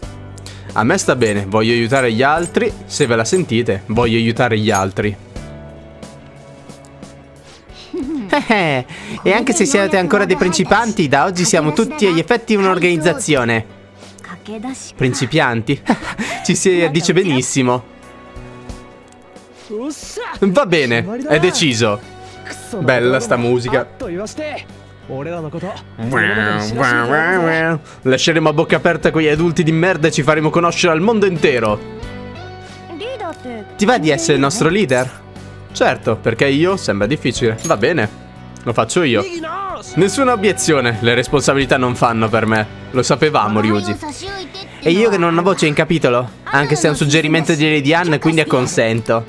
A me sta bene, voglio aiutare gli altri. Se ve la sentite, voglio aiutare gli altri. E anche se siete ancora dei principianti, da oggi siamo tutti agli effetti un'organizzazione. Principianti? Ci si dice benissimo. Va bene, è deciso. Bella sta musica. Lasceremo a bocca aperta quegli adulti di merda e ci faremo conoscere al mondo intero. Ti va di essere il nostro leader? Certo, perché io sembra difficile. Va bene, lo faccio io. Nessuna obiezione, le responsabilità non fanno per me. Lo sapevamo, Ryuji. E io che non ho voce in capitolo? Anche se è un suggerimento di Ann, quindi acconsento.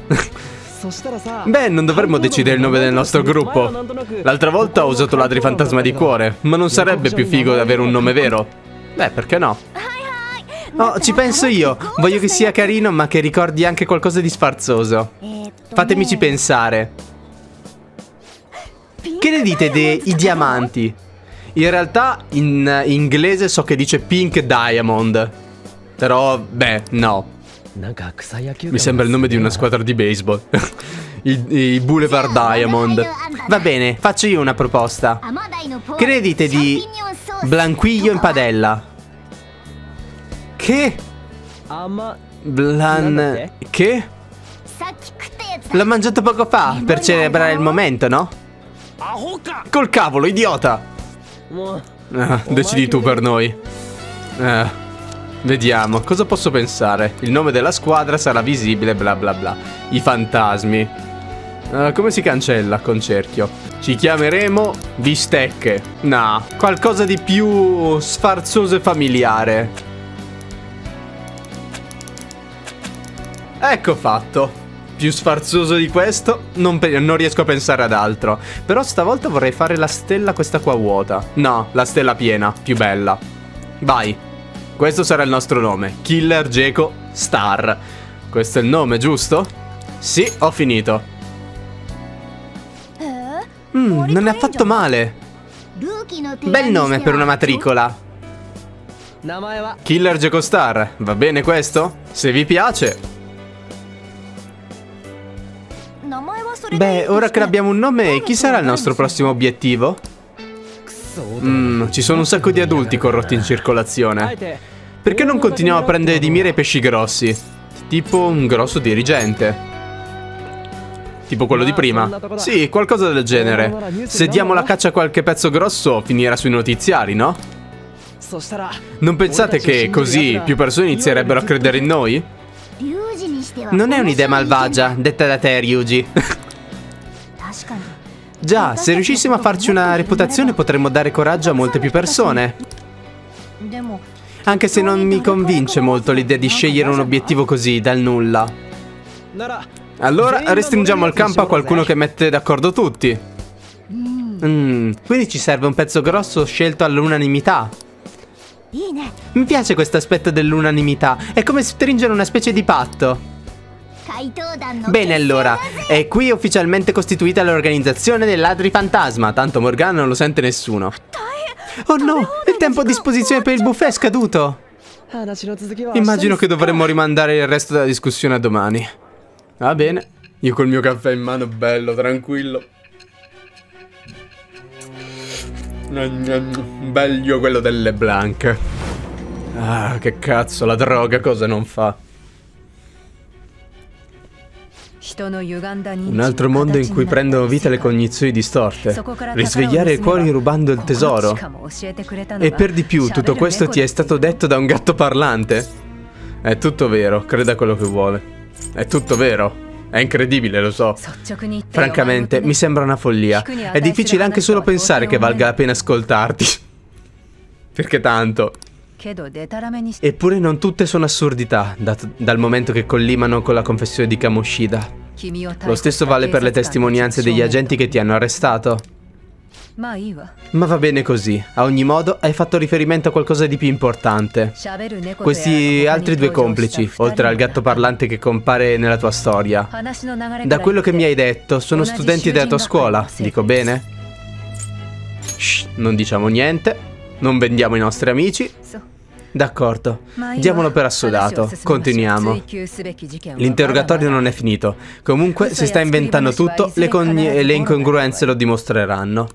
Beh, non dovremmo decidere il nome del nostro gruppo. L'altra volta ho usato ladri fantasma di cuore, ma non sarebbe più figo avere un nome vero? Beh, perché no? Oh, ci penso io. Voglio che sia carino, ma che ricordi anche qualcosa di sfarzoso. Fatemici pensare. Che ne dite dei diamanti? In realtà in inglese so che dice pink diamond. Però, beh, no. Mi sembra il nome di una squadra di baseball. I Boulevard Diamond. Va bene, faccio io una proposta. Che ne dite di Blanquiglio in padella? Che? Che? L'ho mangiato poco fa, per celebrare il momento, no? Col cavolo, idiota! Decidi tu per noi. Vediamo, cosa posso pensare? Il nome della squadra sarà visibile, bla bla bla. I fantasmi. Come si cancella con cerchio? Ci chiameremo bistecche. Nah, qualcosa di più sfarzoso e familiare. Ecco fatto. Più sfarzoso di questo non riesco a pensare ad altro. Però stavolta vorrei fare la stella questa qua vuota. No, la stella piena, più bella. Vai. Questo sarà il nostro nome, Killer Jeko Star. Questo è il nome, giusto? Sì, ho finito. Non è affatto male. Bel nome per una matricola. Killer Jeko Star, va bene questo? Se vi piace. Beh, ora che abbiamo un nome, chi sarà il nostro prossimo obiettivo? Ci sono un sacco di adulti corrotti in circolazione. Perché non continuiamo a prendere di mira i pesci grossi? Tipo un grosso dirigente. Tipo quello di prima. Sì, qualcosa del genere. Se diamo la caccia a qualche pezzo grosso, finirà sui notiziari, no? Non pensate che così più persone inizierebbero a credere in noi? Non è un'idea malvagia, detta da te, Ryuji. Già, se riuscissimo a farci una reputazione potremmo dare coraggio a molte più persone. Anche se non mi convince molto l'idea di scegliere un obiettivo così, dal nulla. Allora, restringiamo il campo a qualcuno che mette d'accordo tutti. Quindi ci serve un pezzo grosso scelto all'unanimità. Mi piace questo aspetto dell'unanimità, è come stringere una specie di patto. Bene allora, è qui ufficialmente costituita l'organizzazione dei ladri fantasma. Tanto Morgana non lo sente nessuno. Oh no, il tempo a disposizione per il buffet è scaduto. Immagino che dovremmo rimandare il resto della discussione a domani. Va bene, io col mio caffè in mano, bello, tranquillo. Bello quello delle blanche. Ah, che cazzo, la droga cosa non fa. Un altro mondo in cui prendono vita le cognizioni distorte. Risvegliare i cuori rubando il tesoro. E per di più, tutto questo ti è stato detto da un gatto parlante? È tutto vero, creda quello che vuole. È tutto vero. È incredibile, lo so. Francamente, mi sembra una follia. È difficile anche solo pensare che valga la pena ascoltarti. Perché tanto... Eppure non tutte sono assurdità, dal momento che collimano con la confessione di Kamoshida. Lo stesso vale per le testimonianze degli agenti che ti hanno arrestato. Ma va bene così. A ogni modo, hai fatto riferimento a qualcosa di più importante. Questi altri due complici, oltre al gatto parlante che compare nella tua storia. Da quello che mi hai detto, sono studenti della tua scuola, dico bene? Shh, non diciamo niente. Non vendiamo i nostri amici. D'accordo, diamolo per assodato. Continuiamo. L'interrogatorio non è finito. Comunque, se sta inventando tutto, le incongruenze lo dimostreranno.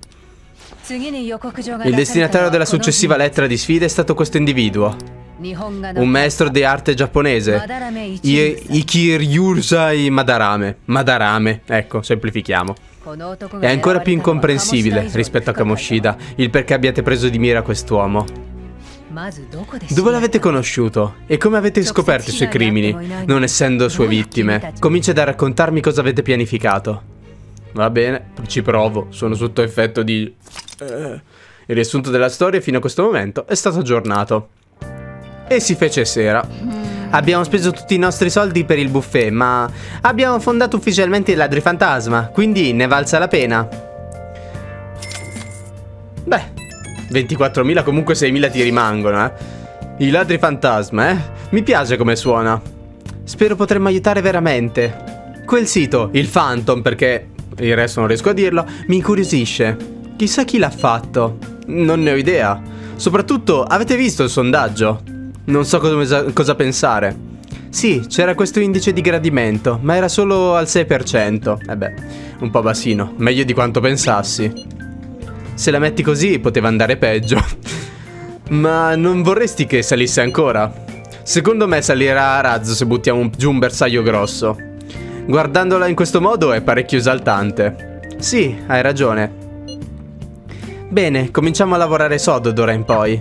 Il destinatario della successiva lettera di sfida è stato questo individuo, un maestro di arte giapponese, Ichiryusai Madarame. Madarame, ecco, semplifichiamo. È ancora più incomprensibile rispetto a Kamoshida il perché abbiate preso di mira quest'uomo. Dove l'avete conosciuto? E come avete scoperto i suoi crimini, non essendo sue vittime? Cominciate a raccontarmi cosa avete pianificato. Va bene, ci provo, sono sotto effetto di... Il riassunto della storia fino a questo momento è stato aggiornato. E si fece sera. Abbiamo speso tutti i nostri soldi per il buffet, ma abbiamo fondato ufficialmente i ladri fantasma, quindi ne valsa la pena. Beh, 24.000, comunque 6.000 ti rimangono, eh. I ladri fantasma, eh. Mi piace come suona. Spero potremmo aiutare veramente. Quel sito, il Phantom, perché il resto non riesco a dirlo, mi incuriosisce. Chissà chi l'ha fatto. Non ne ho idea. Soprattutto, avete visto il sondaggio? Non so cosa pensare. Sì, c'era questo indice di gradimento, ma era solo al 6%. Eh beh, un po' bassino. Meglio di quanto pensassi. Se la metti così poteva andare peggio. Ma non vorresti che salisse ancora? Secondo me salirà a razzo se buttiamo giù un bersaglio grosso. Guardandola in questo modo è parecchio esaltante. Sì, hai ragione. Bene, cominciamo a lavorare sodo d'ora in poi.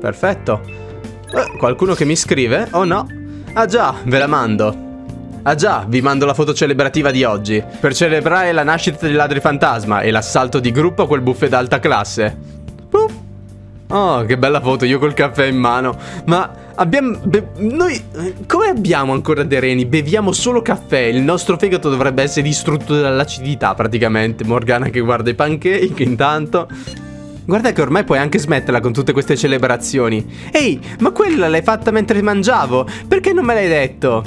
Perfetto. Qualcuno che mi scrive? Oh no. Ah già, ve la mando. Ah già, vi mando la foto celebrativa di oggi, per celebrare la nascita dei ladri fantasma e l'assalto di gruppo a quel buffet d'alta classe. Oh, che bella foto, io col caffè in mano. Ma abbiamo... noi... come abbiamo ancora dei reni? Beviamo solo caffè, il nostro fegato dovrebbe essere distrutto dall'acidità praticamente. Morgana che guarda i pancake intanto. Guarda che ormai puoi anche smetterla con tutte queste celebrazioni. Ehi, ma quella l'hai fatta mentre mangiavo? Perché non me l'hai detto?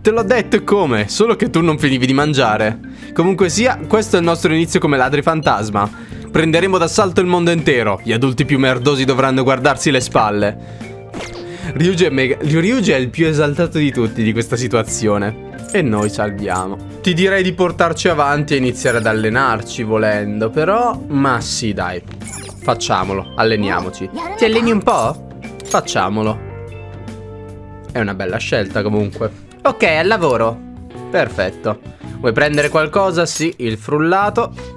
Te l'ho detto e come, solo che tu non finivi di mangiare. Comunque sia, questo è il nostro inizio come ladri fantasma. Prenderemo d'assalto il mondo intero. Gli adulti più merdosi dovranno guardarsi le spalle. Ryuji è il più esaltato di tutti di questa situazione. E noi salviamo. Ti direi di portarci avanti e iniziare ad allenarci volendo, però... Ma sì, dai. Facciamolo, alleniamoci. Ti alleni un po'? Facciamolo. È una bella scelta comunque. Ok, al lavoro. Perfetto. Vuoi prendere qualcosa? Sì, il frullato.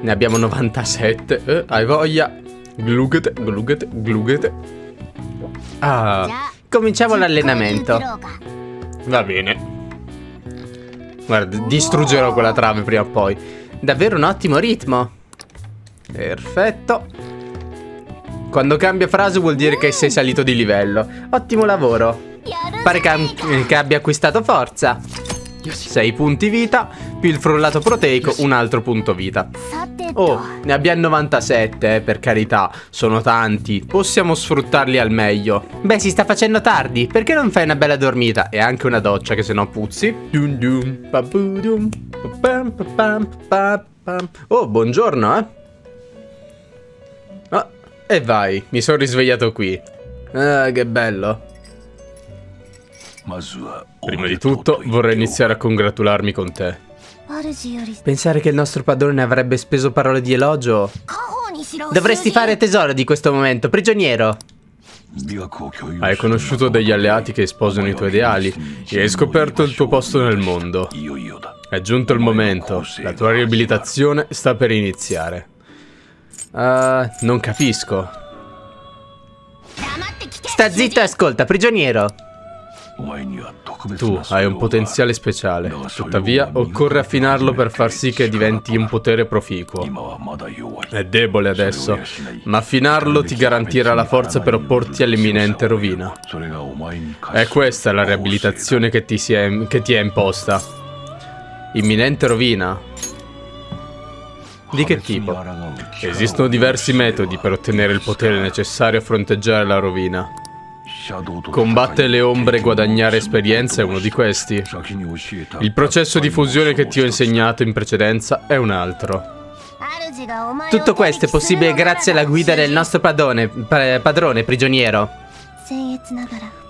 Ne abbiamo 97. Hai voglia? Glugate, glugate, glugate. Ah, cominciamo l'allenamento. Va bene. Guarda, distruggerò quella trave prima o poi. Davvero un ottimo ritmo. Perfetto. Quando cambia frase vuol dire che sei salito di livello. Ottimo lavoro. Pare che abbia acquistato forza. 6 punti vita più il frullato proteico, un altro punto vita. Oh, ne abbiamo 97, per carità. Sono tanti, possiamo sfruttarli al meglio. Beh, si sta facendo tardi, perché non fai una bella dormita? E anche una doccia, che sennò puzzi. Oh, buongiorno, eh. Oh, e vai, mi sono risvegliato qui. Ah, che bello. Prima di tutto vorrei iniziare a congratularmi con te. Pensare che il nostro padrone avrebbe speso parole di elogio. Dovresti fare tesoro di questo momento, prigioniero. Hai conosciuto degli alleati che sposano i tuoi ideali e hai scoperto il tuo posto nel mondo. È giunto il momento, la tua riabilitazione sta per iniziare. Non capisco. Sta zitto e ascolta, prigioniero. Tu hai un potenziale speciale, tuttavia occorre affinarlo per far sì che diventi un potere proficuo. È debole adesso, ma affinarlo ti garantirà la forza per opporti all'imminente rovina. È questa la riabilitazione che ti è imposta. Imminente rovina? Di che tipo? Esistono diversi metodi per ottenere il potere necessario a fronteggiare la rovina. Combattere le ombre e guadagnare esperienza è uno di questi. Il processo di fusione che ti ho insegnato in precedenza è un altro. Tutto questo è possibile grazie alla guida del nostro padrone prigioniero.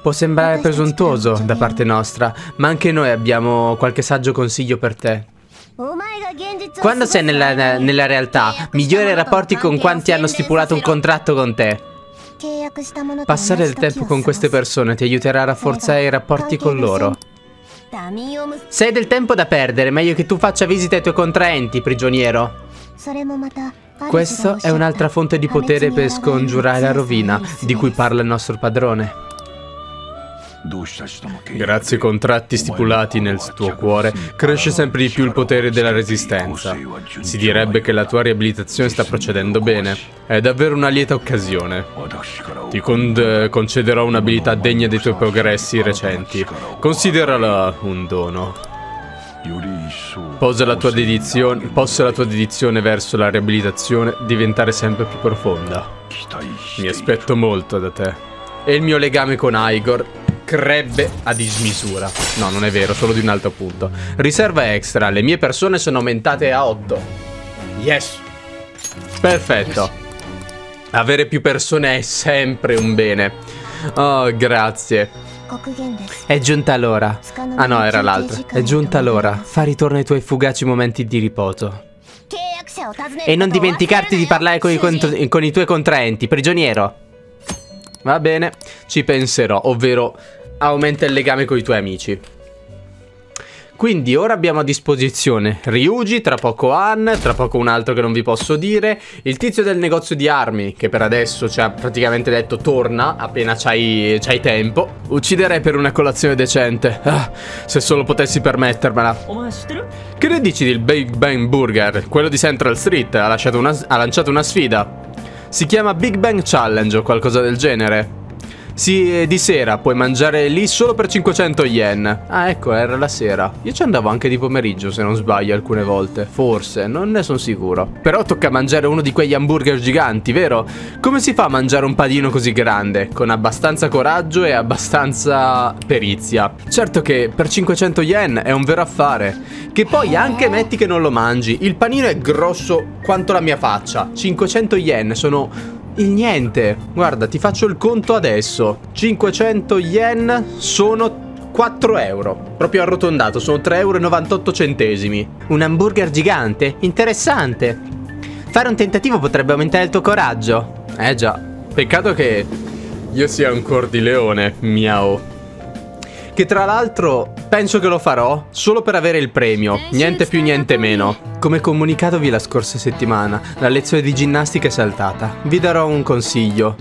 Può sembrare presuntuoso da parte nostra, ma anche noi abbiamo qualche saggio consiglio per te. Quando sei nella realtà, migliora i rapporti con quanti hanno stipulato un contratto con te. Passare del tempo con queste persone ti aiuterà a rafforzare i rapporti con loro. Se hai del tempo da perdere, meglio che tu faccia visita ai tuoi contraenti, prigioniero. Questa è un'altra fonte di potere per scongiurare la rovina, di cui parla il nostro padrone. Grazie ai contratti stipulati nel tuo cuore, cresce sempre di più il potere della resistenza. Si direbbe che la tua riabilitazione sta procedendo bene. È davvero una lieta occasione. Ti concederò un'abilità degna dei tuoi progressi recenti. Considerala un dono. Possa la tua dedizione verso la riabilitazione diventare sempre più profonda. Mi aspetto molto da te. E il mio legame con Igor crebbe a dismisura. No, non è vero, solo di un altro punto. Riserva extra, le mie persone sono aumentate a 8. Yes. Perfetto. Avere più persone è sempre un bene. Oh, grazie. È giunta l'ora. Ah no, era l'altra. È giunta l'ora. Fa ritorno ai tuoi fugaci momenti di riposo. E non dimenticarti di parlare con i tuoi contraenti, prigioniero. Va bene, ci penserò, ovvero aumenta il legame con i tuoi amici. Quindi ora abbiamo a disposizione Ryuji, tra poco Ann, tra poco un altro che non vi posso dire, il tizio del negozio di armi che per adesso ci ha praticamente detto torna appena c'hai tempo. Ucciderei per una colazione decente, se solo potessi permettermela. Che ne dici del Big Bang Burger? Quello di Central Street ha lanciato una sfida. Si chiama Big Bang Challenge o qualcosa del genere. Sì, di sera puoi mangiare lì solo per 500 yen. Ah, ecco, era la sera. Io ci andavo anche di pomeriggio, se non sbaglio, alcune volte. Forse, non ne sono sicuro. Però tocca mangiare uno di quegli hamburger giganti, vero? Come si fa a mangiare un padino così grande? Con abbastanza coraggio e abbastanza perizia. Certo che per 500 yen è un vero affare. Che poi anche metti che non lo mangi. Il panino è grosso quanto la mia faccia. 500 yen sono... il niente. Guarda, ti faccio il conto adesso. 500 yen sono 4 euro. Proprio arrotondato, sono 3,98 euro. Un hamburger gigante? Interessante. Fare un tentativo potrebbe aumentare il tuo coraggio. Eh già. Peccato che io sia un cor di leone. Miao. Che tra l'altro penso che lo farò solo per avere il premio. Niente più, niente meno. Come comunicatovi la scorsa settimana, la lezione di ginnastica è saltata. Vi darò un consiglio.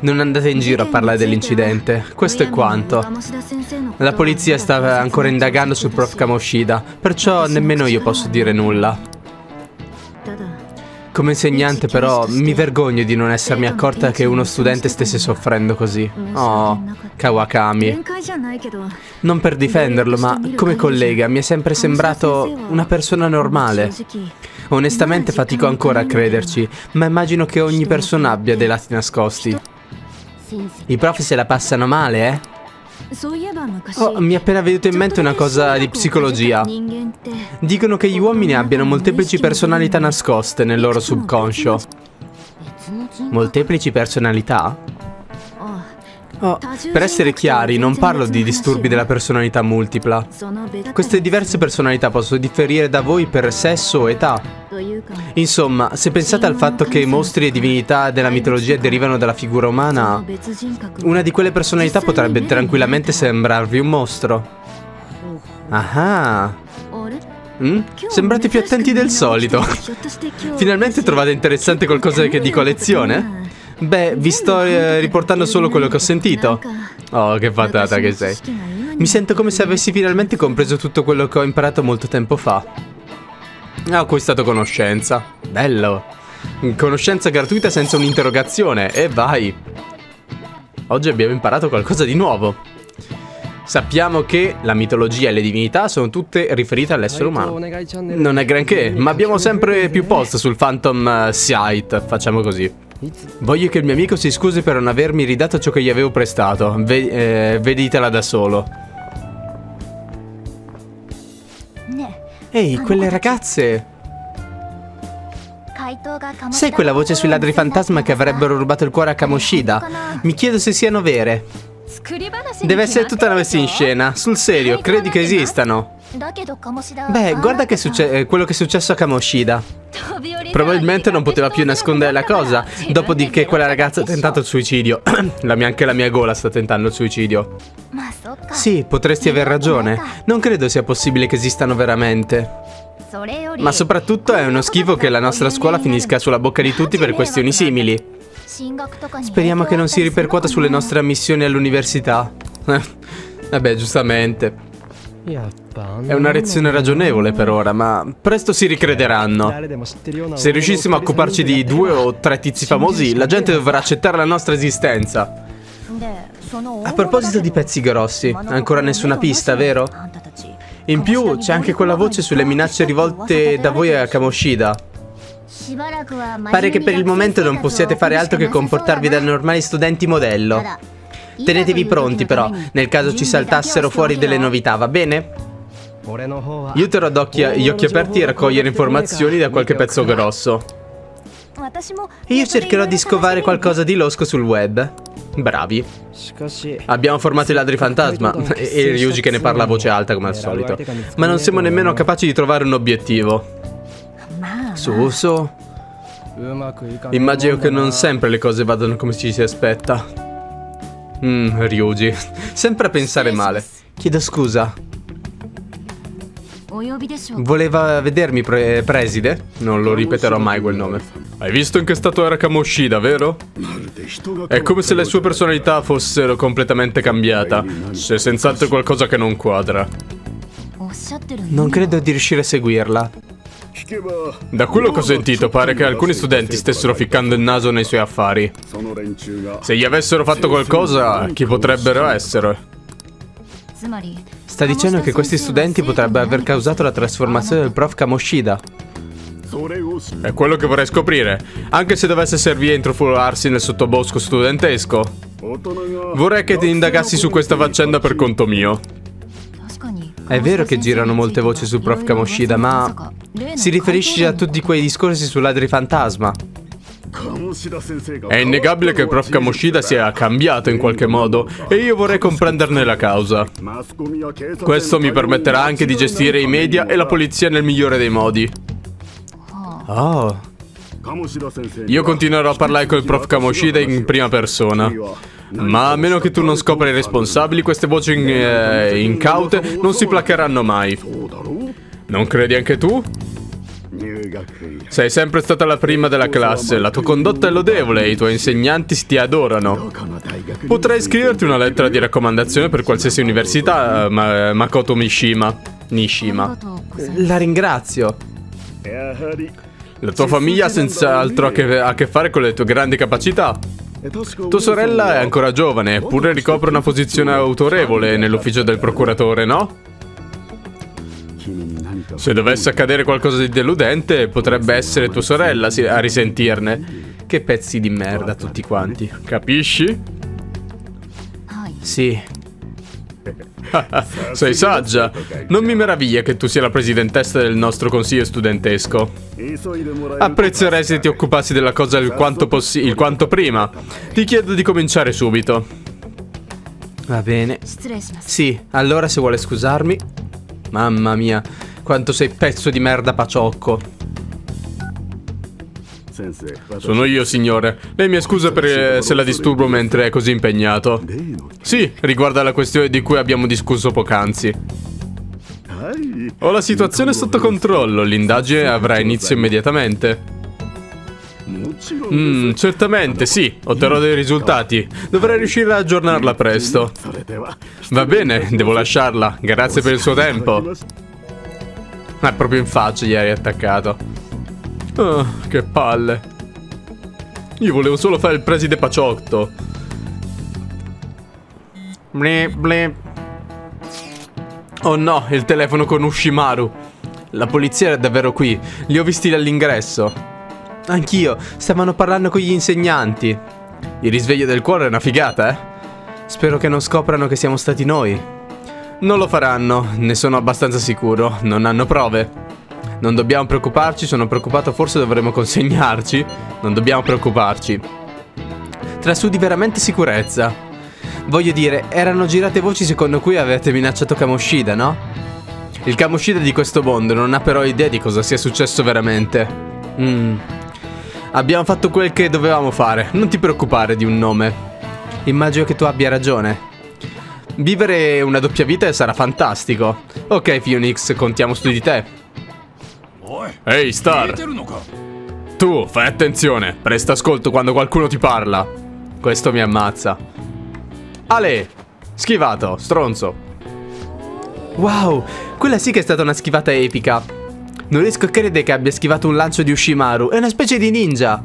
Non andate in giro a parlare dell'incidente. Questo è quanto. La polizia sta ancora indagando sul prof Kamoshida, perciò nemmeno io posso dire nulla. Come insegnante però mi vergogno di non essermi accorta che uno studente stesse soffrendo così. Oh, Kawakami. Non per difenderlo, ma come collega mi è sempre sembrato una persona normale. Onestamente fatico ancora a crederci, ma immagino che ogni persona abbia dei lati nascosti. I prof se la passano male, eh? Oh, mi è appena venuta in mente una cosa di psicologia. Dicono che gli uomini abbiano molteplici personalità nascoste nel loro subconscio. Molteplici personalità? Oh, per essere chiari, non parlo di disturbi della personalità multipla. Queste diverse personalità possono differire da voi per sesso o età. Insomma, se pensate al fatto che mostri e divinità della mitologia derivano dalla figura umana, una di quelle personalità potrebbe tranquillamente sembrarvi un mostro. Ah. Sembrate più attenti del solito. Finalmente trovate interessante qualcosa che dico a lezione? Beh, vi sto riportando solo quello che ho sentito. Oh, che patata che sei. Mi sento come se avessi finalmente compreso tutto quello che ho imparato molto tempo fa. Ho acquistato conoscenza. Bello. Conoscenza gratuita senza un'interrogazione. E vai. Oggi abbiamo imparato qualcosa di nuovo. Sappiamo che la mitologia e le divinità sono tutte riferite all'essere umano. Non è granché, ma abbiamo sempre più post sul Phantom Sight. Facciamo così. Voglio che il mio amico si scusi per non avermi ridato ciò che gli avevo prestato. Veditela da solo. Ehi, quelle ragazze. Sai quella voce sui ladri fantasma che avrebbero rubato il cuore a Kamoshida? Mi chiedo se siano vere. Deve essere tutta una messa in scena. Sul serio, credi che esistano? Beh, guarda che quello che è successo a Kamoshida. Probabilmente non poteva più nascondere la cosa. Dopodiché quella ragazza ha tentato il suicidio. Anche la mia gola sta tentando il suicidio. Sì, potresti aver ragione. Non credo sia possibile che esistano veramente. Ma soprattutto è uno schifo che la nostra scuola finisca sulla bocca di tutti per questioni simili. Speriamo che non si ripercuota sulle nostre ammissioni all'università. Vabbè, giustamente. È una reazione ragionevole per ora, ma presto si ricrederanno. Se riuscissimo a occuparci di 2 o 3 tizi famosi, la gente dovrà accettare la nostra esistenza. A proposito di pezzi grossi, ancora nessuna pista, vero? In più c'è anche quella voce sulle minacce rivolte da voi a Kamoshida. Pare che per il momento non possiate fare altro che comportarvi da normali studenti modello. Tenetevi pronti però, nel caso ci saltassero fuori delle novità, va bene? Io terrò gli occhi aperti e raccogliere informazioni da qualche pezzo grosso. E io cercherò di scovare qualcosa di losco sul web. Bravi. Abbiamo formato i ladri fantasma e Ryuji che ne parla a voce alta come al solito. Ma non siamo nemmeno capaci di trovare un obiettivo. Su. Immagino che non sempre le cose vadano come ci si aspetta. Ryuji, sempre a pensare male. Chiedo scusa. Voleva vedermi preside? Non lo ripeterò mai quel nome. Hai visto in che stato era Kamoshida, vero? È come se le sue personalità fossero completamente cambiate. C'è senz'altro qualcosa che non quadra. Non credo di riuscire a seguirla. Da quello che ho sentito pare che alcuni studenti stessero ficcando il naso nei suoi affari. Se gli avessero fatto qualcosa, chi potrebbero essere? Sta dicendo che questi studenti potrebbero aver causato la trasformazione del prof Kamoshida. È quello che vorrei scoprire, anche se dovesse servire a intrufolarsi nel sottobosco studentesco. Vorrei che ti indagassi su questa faccenda per conto mio. È vero che girano molte voci sul prof Kamoshida, ma si riferisce a tutti quei discorsi su ladri fantasma. È innegabile che il prof Kamoshida sia cambiato in qualche modo e io vorrei comprenderne la causa. Questo mi permetterà anche di gestire i media e la polizia nel migliore dei modi. Oh. Io continuerò a parlare col prof Kamoshida in prima persona. Ma a meno che tu non scopra i responsabili, queste voci incaute non si placheranno mai. Non credi anche tu? Sei sempre stata la prima della classe, la tua condotta è lodevole e i tuoi insegnanti ti adorano. Potrei scriverti una lettera di raccomandazione per qualsiasi università, Makoto Niijima. La ringrazio. La tua famiglia ha senz'altro a che fare con le tue grandi capacità. Tua sorella è ancora giovane, eppure ricopre una posizione autorevole nell'ufficio del procuratore, no? Se dovesse accadere qualcosa di deludente, potrebbe essere tua sorella a risentirne. Che pezzi di merda tutti quanti, capisci? Sì. Sei saggia. Non mi meraviglia che tu sia la presidentessa del nostro consiglio studentesco. Apprezzerei se ti occupassi della cosa il quanto prima. Ti chiedo di cominciare subito. Va bene. Sì, allora se vuole scusarmi. Mamma mia, quanto sei pezzo di merda paciocco. Sono io, signore. Lei mi scusa se la disturbo mentre è così impegnato. Sì, riguarda la questione di cui abbiamo discusso poc'anzi. Ho la situazione sotto controllo, l'indagine avrà inizio immediatamente. Certamente, sì, otterrò dei risultati. Dovrei riuscire a aggiornarla presto. Va bene, devo lasciarla. Grazie per il suo tempo. Ma proprio in faccia gli hai attaccato. Oh, che palle. Io volevo solo fare il preside paciotto. Blip, blip. Oh no, il telefono con Ushimaru. La polizia era davvero qui. Li ho visti all'ingresso. Anch'io, stavano parlando con gli insegnanti. Il risveglio del cuore è una figata, eh? Spero che non scoprano che siamo stati noi. Non lo faranno, ne sono abbastanza sicuro. Non hanno prove. Non dobbiamo preoccuparci, sono preoccupato, forse dovremo consegnarci. Non dobbiamo preoccuparci. Trasudi veramente sicurezza. Voglio dire, erano girate voci secondo cui avete minacciato Kamoshida, no? Il Kamoshida di questo mondo non ha però idea di cosa sia successo veramente. Abbiamo fatto quel che dovevamo fare, non ti preoccupare di un nome. Immagino che tu abbia ragione. Vivere una doppia vita sarà fantastico. Ok, Phoenix, contiamo su di te. Ehi, Star! Tu, fai attenzione, presta ascolto quando qualcuno ti parla. Questo mi ammazza. Ale! Schivato, stronzo. Wow, quella sì che è stata una schivata epica. Non riesco a credere che abbia schivato un lancio di Ushimaru. È una specie di ninja.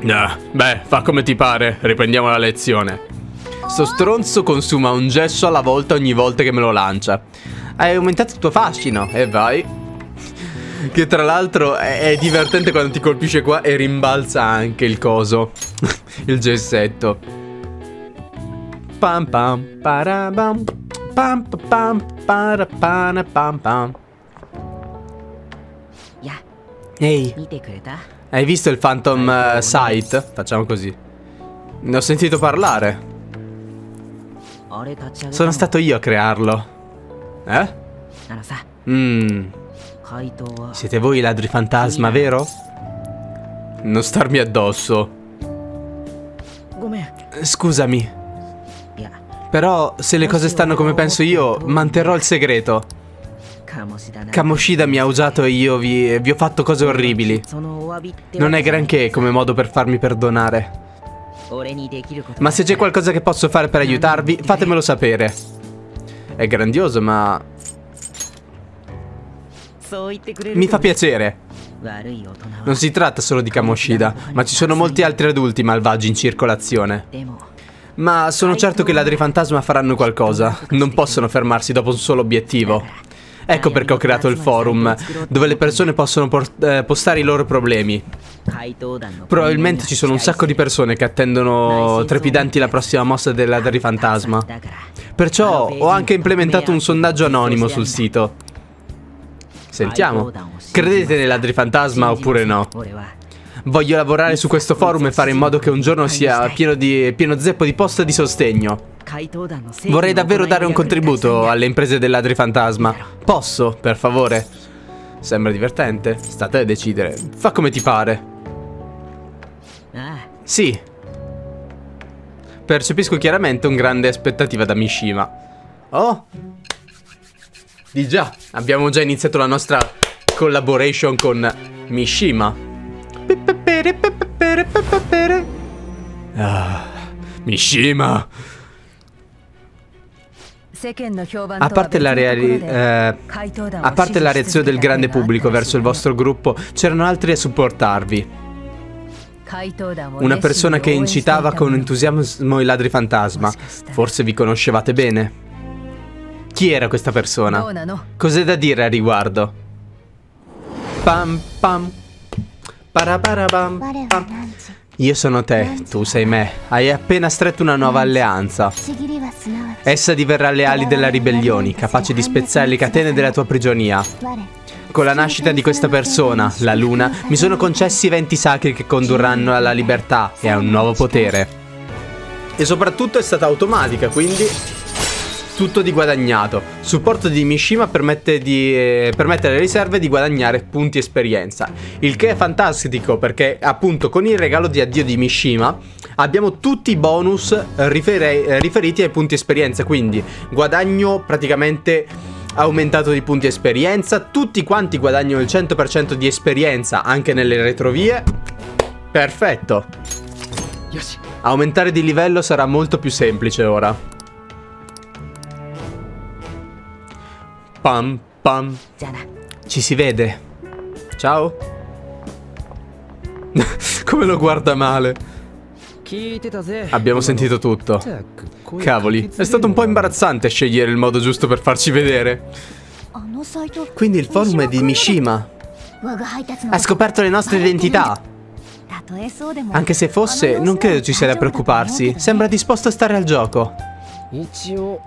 Beh, fa come ti pare. Riprendiamo la lezione. Sto stronzo consuma un gesso alla volta ogni volta che me lo lancia. Hai aumentato il tuo fascino. E vai. Che tra l'altro è divertente quando ti colpisce qua e rimbalza anche il coso. Il gessetto. Pam pam parabam pam pam parapana pam pam. Ehi, hai visto il Phantom Sight? Facciamo così. Ne ho sentito parlare. Sono stato io a crearlo. Eh? Siete voi i ladri fantasma, vero? Non starmi addosso. Scusami. Però, se le cose stanno come penso io, manterrò il segreto. Kamoshida mi ha usato e io vi ho fatto cose orribili. Non è granché come modo per farmi perdonare. Ma se c'è qualcosa che posso fare per aiutarvi, fatemelo sapere. È grandioso, ma... mi fa piacere. Non si tratta solo di Kamoshida, ma ci sono molti altri adulti malvagi in circolazione. Ma sono certo che i ladri fantasma faranno qualcosa. Non possono fermarsi dopo un solo obiettivo. Ecco perché ho creato il forum, dove le persone possono postare i loro problemi. Probabilmente ci sono un sacco di persone che attendono trepidanti la prossima mossa dei ladri fantasma. Perciò ho anche implementato un sondaggio anonimo sul sito. Sentiamo. Credete nei ladri fantasma oppure no? Voglio lavorare su questo forum e fare in modo che un giorno sia pieno zeppo di post di sostegno. Vorrei davvero dare un contributo alle imprese del ladri fantasma. Posso, per favore? Sembra divertente. Sta a te decidere. Fa come ti pare. Sì. Percepisco chiaramente un grande aspettativa da Mishima. Oh! Di già, abbiamo già iniziato la nostra collaboration con Mishima. Mishima. A parte la reazione del grande pubblico verso il vostro gruppo, c'erano altri a supportarvi. Una persona che incitava con entusiasmo i ladri fantasma. Forse vi conoscevate bene. Chi era questa persona? Cos'è da dire a riguardo? Pam pam. Io sono te, tu sei me. Hai appena stretto una nuova alleanza. Essa diverrà le ali della ribellione, capace di spezzare le catene della tua prigionia. Con la nascita di questa persona, la luna, mi sono concessi 20 sacri che condurranno alla libertà e a un nuovo potere. E soprattutto è stata automatica, quindi tutto di guadagnato. Supporto di Mishima permette alle riserve di guadagnare punti esperienza. Il che è fantastico perché appunto con il regalo di addio di Mishima abbiamo tutti i bonus riferiti ai punti esperienza. Quindi guadagno praticamente aumentato di punti esperienza. Tutti quanti guadagnano il 100% di esperienza anche nelle retrovie. Perfetto. Aumentare di livello sarà molto più semplice ora. Pam pam. Ci si vede. Ciao. Come lo guarda male. Abbiamo sentito tutto. Cavoli, è stato un po' imbarazzante scegliere il modo giusto per farci vedere. Quindi il forum è di Mishima. Ha scoperto le nostre identità. Anche se fosse, non credo ci sia da preoccuparsi. Sembra disposto a stare al gioco.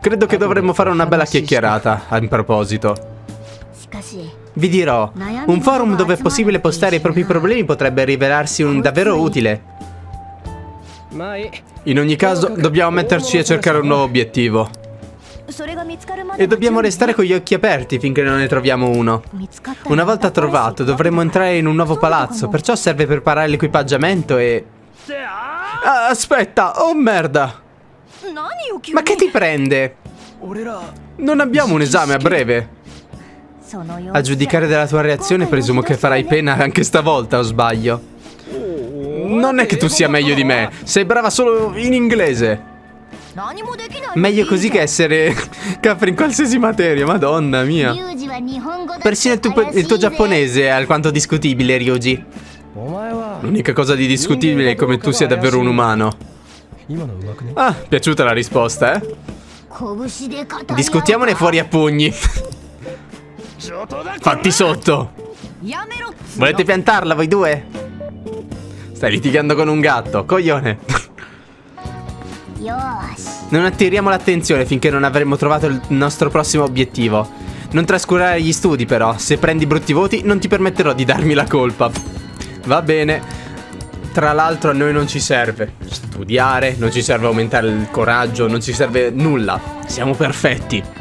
Credo che dovremmo fare una bella chiacchierata, in proposito. Vi dirò, un forum dove è possibile postare i propri problemi potrebbe rivelarsi un davvero utile. In ogni caso, dobbiamo metterci a cercare un nuovo obiettivo. E dobbiamo restare con gli occhi aperti finché non ne troviamo uno. Una volta trovato, dovremo entrare in un nuovo palazzo, perciò serve preparare l'equipaggiamento e... Ah, aspetta, oh merda! Ma che ti prende? Non abbiamo un esame a breve. A giudicare dalla tua reazione, presumo che farai pena anche stavolta, o sbaglio? Non è che tu sia meglio di me, sei brava solo in inglese. Meglio così che essere capra in qualsiasi materia, madonna mia. Persino il tuo giapponese è alquanto discutibile, Ryuji. L'unica cosa di discutibile è come tu sia davvero un umano. Ah, piaciuta la risposta, eh? Discutiamone fuori a pugni. Fatti sotto. Volete piantarla voi due? Stai litigando con un gatto, coglione. Non attiriamo l'attenzione finché non avremo trovato il nostro prossimo obiettivo. Non trascurare gli studi però. Se prendi brutti voti non ti permetterò di darmi la colpa. Va bene. Tra l'altro a noi non ci serve studiare, non ci serve aumentare il coraggio, non ci serve nulla. Siamo perfetti.